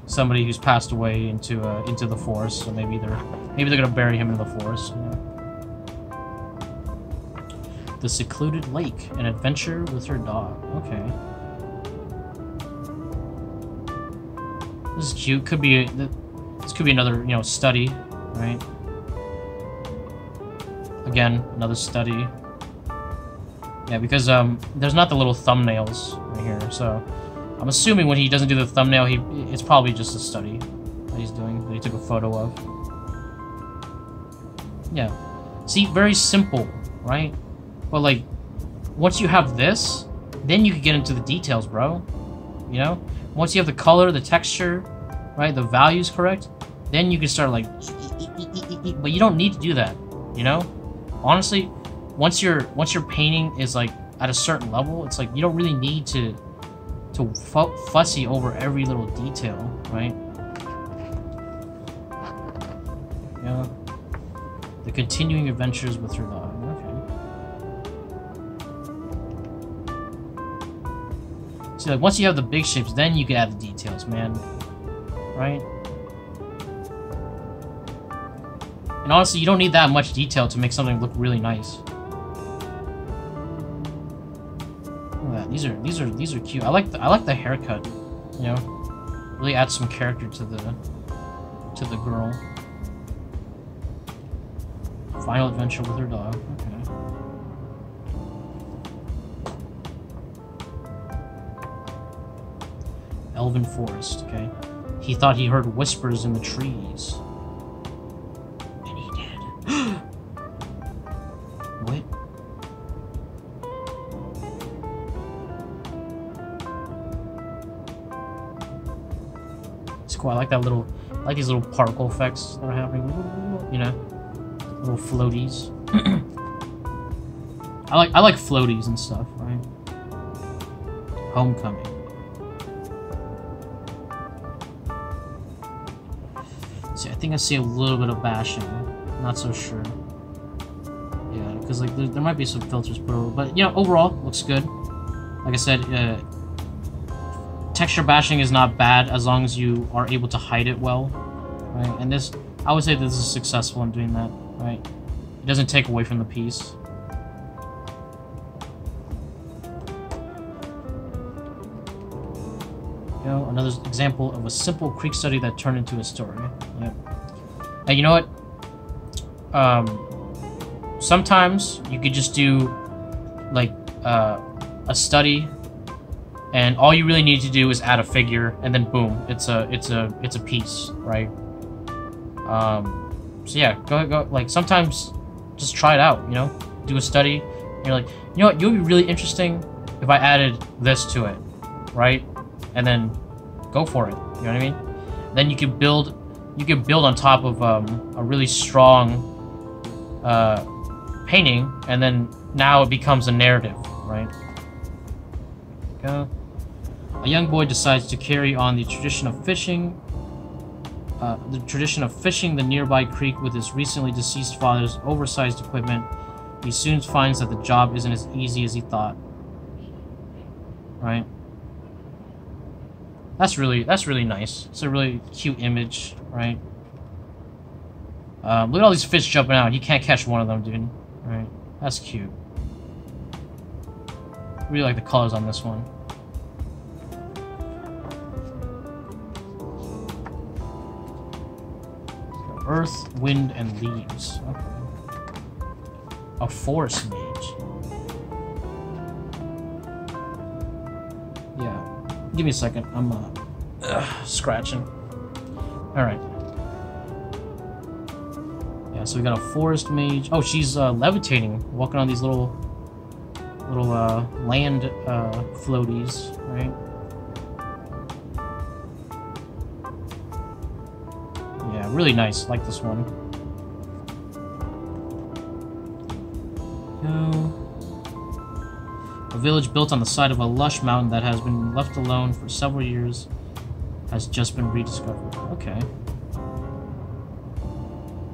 somebody who's passed away into uh, into the forest, so maybe they're maybe they're gonna bury him in the forest. You know? The secluded lake, an adventure with her dog. Okay, this is cute. Could be a, this could be another you know study, right? Again, another study. Yeah, because um, there's not the little thumbnails right here, so. I'm assuming when he doesn't do the thumbnail, he it's probably just a study that he's doing, that he took a photo of. Yeah. See, very simple, right? But, like, once you have this, then you can get into the details, bro. You know? Once you have the color, the texture, right, the values correct, then you can start, like, e -e -e -e -e -e. But you don't need to do that, you know? Honestly, once your, once your painting is, like, at a certain level, it's like you don't really need to... to fussy over every little detail, right? Yeah. The continuing adventures with her dog. Okay. See, like once you have the big ships, then you can add the details, man. Right? And honestly, you don't need that much detail to make something look really nice. These are these are these are cute. I like the I like the haircut, you know. Really adds some character to the to the girl. Final adventure with her dog. Okay. Elven forest. Okay. He thought he heard whispers in the trees. And he did. What? I like that little, I like these little particle effects that are happening, you know, little floaties. I like, I like floaties and stuff, right? Homecoming. See, I think I see a little bit of bashing. Not so sure. Yeah, because like there, there might be some filters put over, but you know, overall looks good. Like I said. Uh, Texture bashing is not bad as long as you are able to hide it well, right? And this, I would say this is successful in doing that, right? It doesn't take away from the piece. You know, another example of a simple creek study that turned into a story. Yeah. And you know what? Um, sometimes you could just do, like, uh, a study... and all you really need to do is add a figure, and then boom, it's a it's a it's a piece, right? Um, so yeah, go go like sometimes just try it out, you know, do a study. And you're like, you know what, you'll be really interesting if I added this to it, right? And then go for it. You know what I mean? Then you can build you can build on top of um, a really strong uh, painting, and then now it becomes a narrative, right? Go. A young boy decides to carry on the tradition of fishing, uh, the tradition of fishing the nearby creek with his recently deceased father's oversized equipment. He soon finds that the job isn't as easy as he thought. Right? That's really that's really nice. It's a really cute image, right? Um, look at all these fish jumping out. You can't catch one of them, dude. Right? That's cute. Really like the colors on this one. Earth, wind, and leaves. Okay. A forest mage. Yeah. Give me a second. I'm uh, ugh, scratching. Alright. Yeah, so we got a forest mage. Oh, she's uh, levitating, walking on these little little uh, land uh, floaties, right? Really nice, like this one. No. A village built on the side of a lush mountain that has been left alone for several years has just been rediscovered. Okay.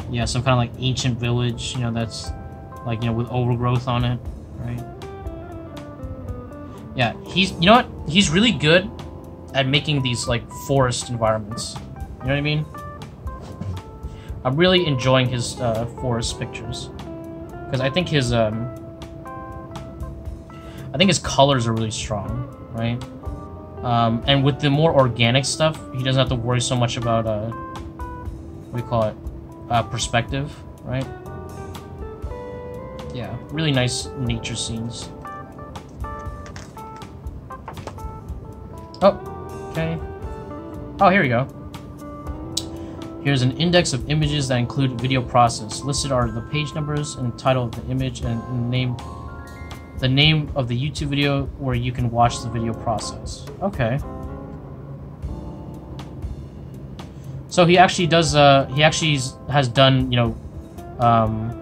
Yeah, some kind of like ancient village, you know, that's like, you know, with overgrowth on it, right? Yeah, he's, you know what? He's really good at making these like forest environments. You know what I mean? I'm really enjoying his uh, forest pictures, because I think his um, I think his colors are really strong, right? Um, and with the more organic stuff, he doesn't have to worry so much about uh, what do you call it, uh, perspective, right? Yeah, really nice nature scenes. Oh, okay. Oh, here we go. Here's an index of images that include video process. Listed are the page numbers and title of the image and the name, the name of the YouTube video where you can watch the video process. Okay. So he actually does. Uh, he actually has done, you know, um,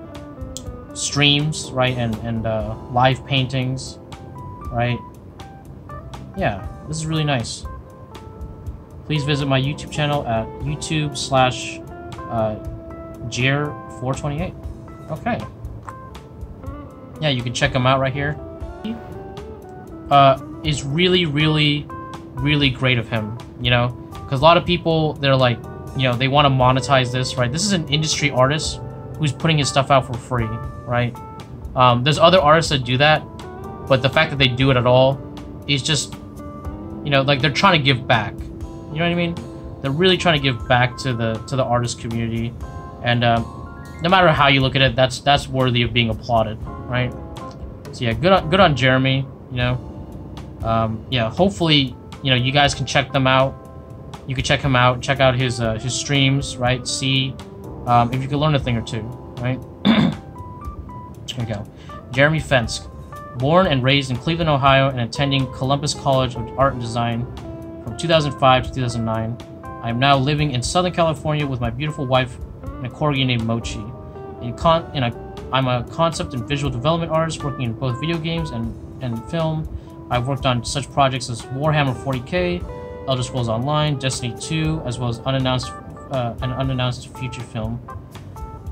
streams, right, and and uh, live paintings, right? Yeah, this is really nice. Please visit my YouTube channel at YouTube slash Jer four twenty-eight. Okay. Yeah, you can check them out right here. Uh, it's really, really, really great of him, you know? Because a lot of people, they're like, you know, they want to monetize this, right? This is an industry artist who's putting his stuff out for free, right? Um, there's other artists that do that, but the fact that they do it at all is just, you know, like they're trying to give back. You know what I mean? They're really trying to give back to the to the artist community, and um, no matter how you look at it, that's that's worthy of being applauded, right? So yeah, good on, good on Jeremy. You know, um, yeah. Hopefully, you know, you guys can check them out. You can check him out. Check out his uh, his streams, right? See um, if you can learn a thing or two, right? Here we go. Jeremy Fenske, born and raised in Cleveland, Ohio, and attending Columbus College of Art and Design. From two thousand five to two thousand nine, I am now living in Southern California with my beautiful wife and a corgi named Mochi. In con in a, I'm a concept and visual development artist working in both video games and, and film. I've worked on such projects as Warhammer forty K, Elder Scrolls Online, Destiny two, as well as unannounced, uh, an unannounced feature film.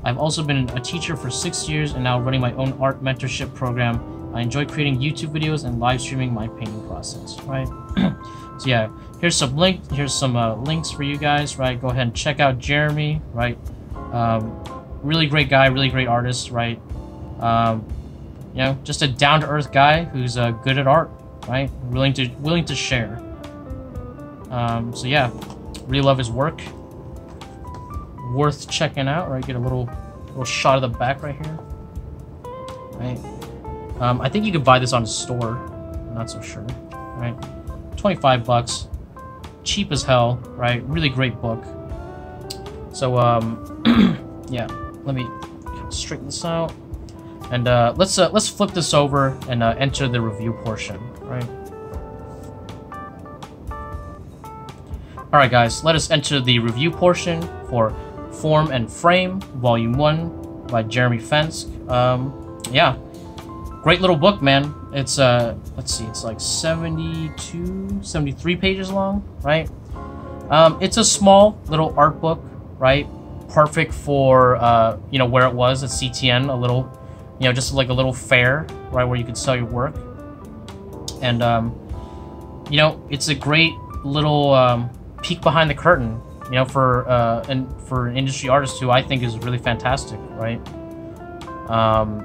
I've also been a teacher for six years and now running my own art mentorship program. I enjoy creating YouTube videos and live streaming my painting process, right? So yeah, here's some link. Here's some uh, links for you guys, right? Go ahead and check out Jeremy, right? Um, really great guy, really great artist, right? Um, you know, just a down-to-earth guy who's uh, good at art, right? Willing to willing to share. Um, so yeah, really love his work. Worth checking out, right? Get a little little shot of the back right here, right? Um, I think you could buy this on a store. I'm not so sure, right? twenty-five bucks, cheap as hell, right? Really great book. So um yeah, let me straighten this out, and uh let's uh, let's flip this over and uh, enter the review portion, right? Alright guys, let us enter the review portion for Form and Frame, Volume one by Jeremy Fenske. Um, yeah, great little book, man. It's, uh, let's see, it's like seventy-two, seventy-three pages long, right? Um, it's a small little art book, right? Perfect for, uh, you know, where it was at C T N, a little, you know, just like a little fair, right, where you could sell your work. And, um, you know, it's a great little um, peek behind the curtain, you know, for uh, and for an industry artist who I think is really fantastic, right? Um,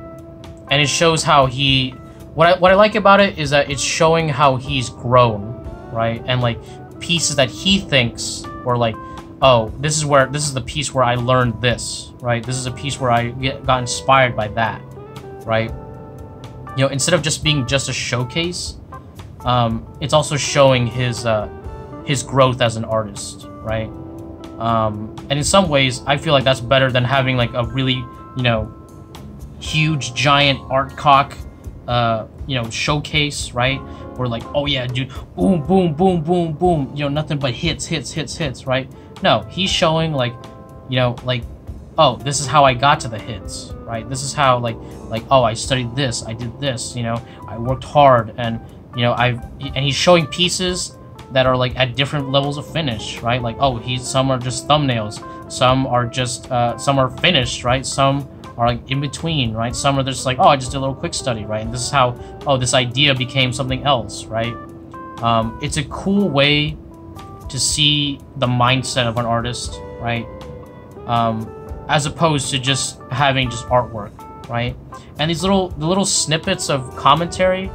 and it shows how he, what I, what I like about it is that it's showing how he's grown, right? And like pieces that he thinks or like, oh, this is where, this is the piece where I learned this, right? This is a piece where I get, got inspired by that, right? You know, instead of just being just a showcase, um, it's also showing his uh, his growth as an artist, right? Um, and in some ways, I feel like that's better than having like a really, you know, huge giant art cock, uh, you know, showcase, right? Where like, oh yeah, dude, boom, boom, boom, boom, boom, you know, nothing but hits, hits, hits, hits, right? No, he's showing like, you know, like, oh, this is how I got to the hits, right? This is how like, like, oh, I studied this, I did this, you know, I worked hard, and you know, I've, and he's showing pieces that are like at different levels of finish, right? Like, oh, he's, some are just thumbnails, some are just, uh, some are finished, right? Some are like in between, right? Some are just like, oh, I just did a little quick study, right? And this is how, oh, this idea became something else, right? Um, it's a cool way to see the mindset of an artist, right? Um, as opposed to just having just artwork, right? And these little, the little snippets of commentary,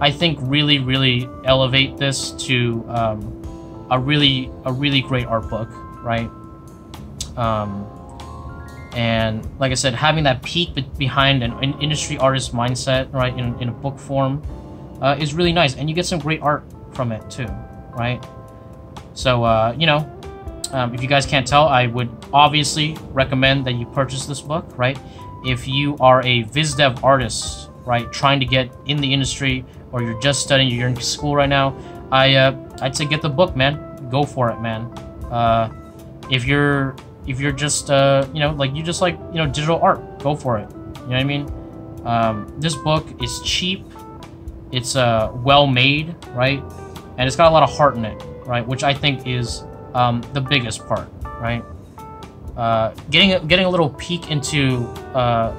I think really, really elevate this to um, a really, a really great art book, right? Um, and like I said, having that peek be behind an, an industry artist mindset, right, in, in a book form, uh, is really nice, and you get some great art from it too, right? So uh, you know, um, if you guys can't tell, I would obviously recommend that you purchase this book, right? If you are a Viz Dev artist, right, trying to get in the industry, or you're just studying, you're in school right now, I, uh, I'd say get the book, man. Go for it, man. Uh, if you're, if you're just, uh, you know, like, you just like, you know, digital art, go for it. You know what I mean? Um, this book is cheap. It's, uh, well made, right? And it's got a lot of heart in it, right? Which I think is, um, the biggest part, right? Uh, getting, getting a little peek into, uh,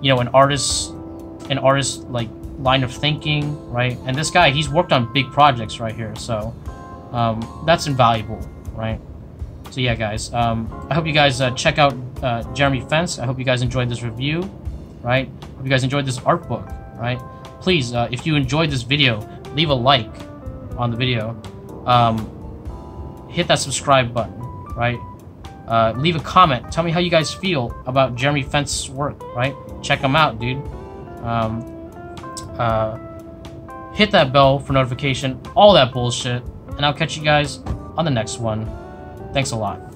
you know, an artist's, an artist's like line of thinking, right? And this guy, he's worked on big projects right here, so um, that's invaluable, right? So yeah, guys, um, I hope you guys uh, check out uh, Jeremy Fenske. I hope you guys enjoyed this review, right? Hope you guys enjoyed this art book, right? Please, uh, if you enjoyed this video, leave a like on the video, um, hit that subscribe button, right? Uh, leave a comment. Tell me how you guys feel about Jeremy Fenske's work, right? Check him out, dude. Um, uh, hit that bell for notification, all that bullshit, and I'll catch you guys on the next one. Thanks a lot.